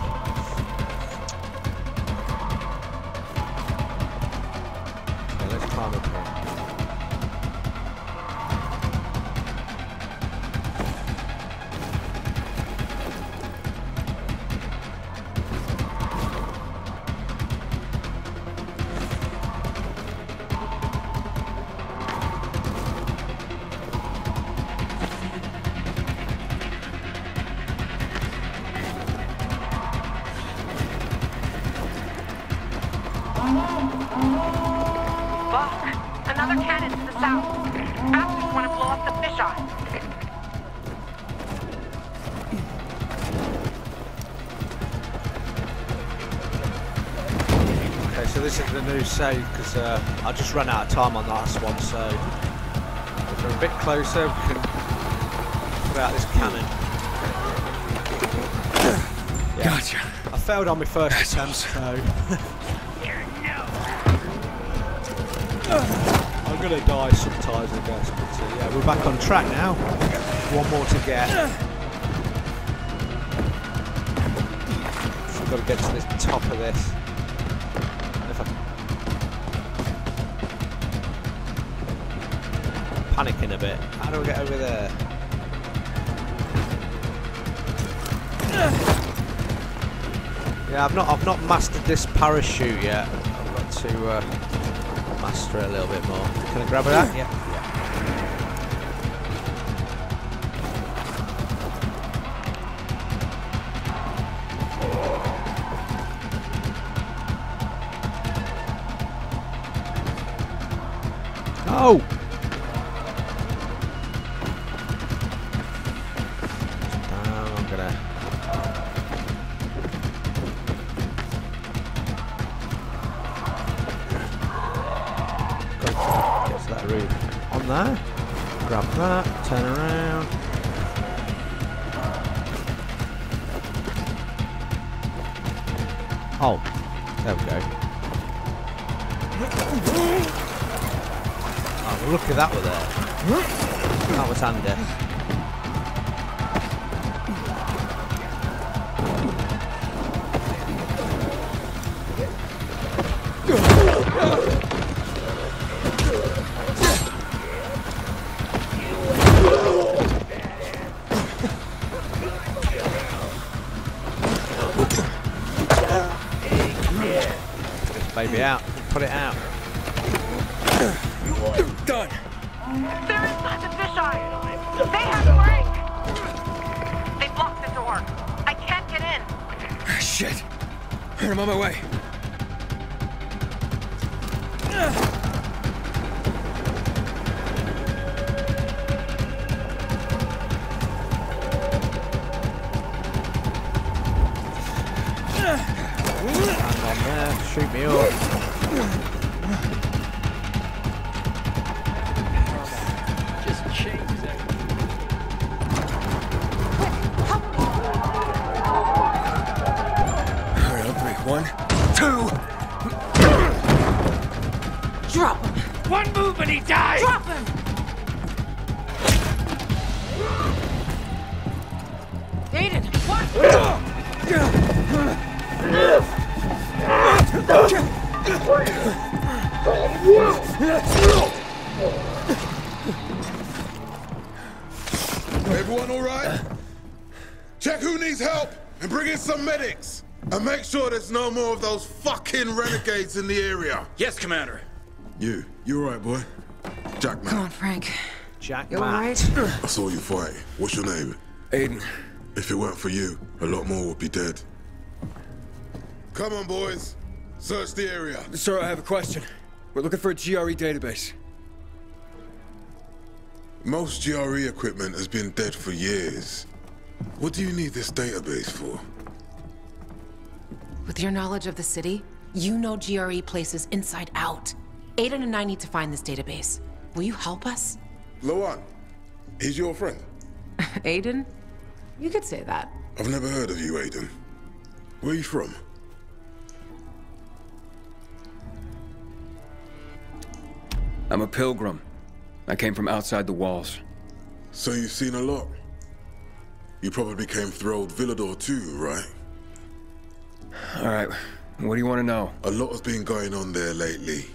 Okay, let's climb up here. So this is the new save because I just ran out of time on the last one, so if we're a bit closer we can put out this cannon. Yeah. Gotcha. I failed on my first attempt, so I'm gonna die sometimes, I guess, but yeah, we're back on track now. One more to get. So we've got to get to the top of this. Panicking a bit. How do I get over there? Yeah, I've not mastered this parachute yet. I've got to master it a little bit more. Can I grab it out? Yeah. Oh. There. Grab that, turn around. Oh, there we go. Oh, look at that one there. That was handy. Move it out. Put it out. Done. There is such a fisheye. They have Frank. They blocked the door. I can't get in. Shit. I'm on my way. Shoot me off. Just changes everything. Alright, I'll break. 1, 2. Drop him. One move and he dies. Drop him. Aiden, what? Everyone all right? Check who needs help and bring in some medics. And make sure there's no more of those fucking renegades in the area. Yes, Commander. You all right, boy? Jack, man. Come on, Frank. Jack, you all right? I saw you fight. What's your name? Aiden. If it weren't for you, a lot more would be dead. Come on, boys. Search the area. Sir, I have a question. We're looking for a GRE database. Most GRE equipment has been dead for years. What do you need this database for? With your knowledge of the city, you know GRE places inside out. Aiden and I need to find this database. Will you help us? Luan, he's your friend. Aiden? You could say that. I've never heard of you, Aiden. Where are you from? I'm a pilgrim. I came from outside the walls. So you've seen a lot. You probably came through old Villador too, right? Alright, what do you want to know? A lot has been going on there lately.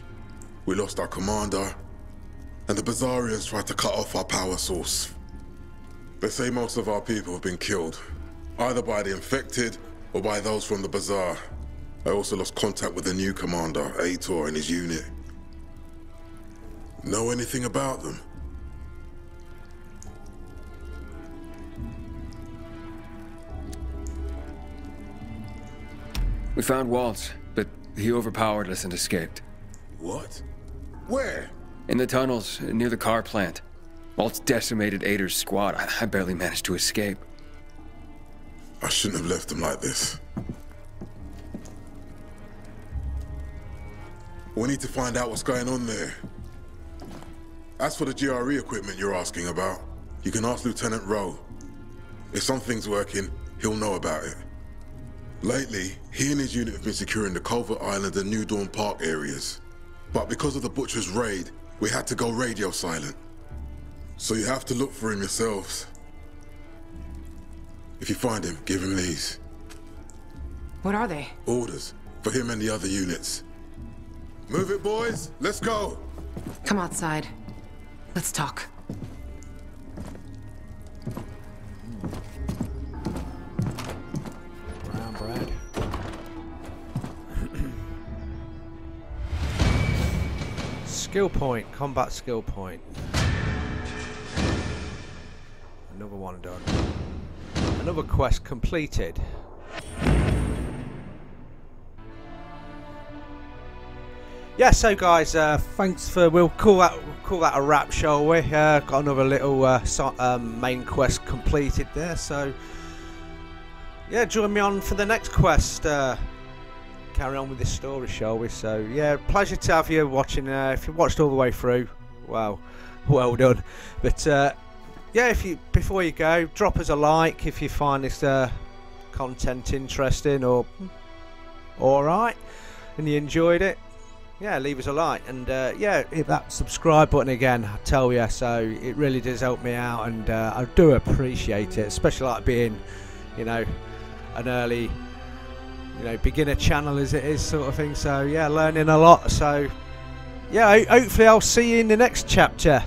We lost our commander, and the Bazarians tried to cut off our power source. They say most of our people have been killed, either by the infected or by those from the Bazaar. I also lost contact with the new commander, Ator, and his unit. Know anything about them? We found Waltz, but he overpowered us and escaped. What? Where? In the tunnels, near the car plant. Waltz decimated Ader's squad. I barely managed to escape. I shouldn't have left them like this. We need to find out what's going on there. As for the GRE equipment you're asking about, you can ask Lieutenant Rowe. If something's working, he'll know about it. Lately, he and his unit have been securing the Culvert Island and New Dawn Park areas. But because of the Butcher's raid, we had to go radio silent. So you have to look for him yourselves. If you find him, give him these. What are they? Orders for him and the other units. Move it, boys. Let's go. Come outside. Let's talk. Brown bread. Skill point, combat skill point. Another one done. Another quest completed. Yeah, so guys, thanks for. We'll call that a wrap, shall we? Got another little main quest completed there. So yeah, join me on for the next quest. Carry on with this story, shall we? So yeah, pleasure to have you watching. If you watched all the way through, wow, well done. But yeah, if you before you go, drop us a like if you find this content interesting or all right, and you enjoyed it. Yeah, leave us a like and yeah, hit that subscribe button again, I tell you, so it really does help me out and I do appreciate it, especially like being, you know, an early, you know, beginner channel as it is sort of thing, so yeah, learning a lot, so yeah, hopefully I'll see you in the next chapter.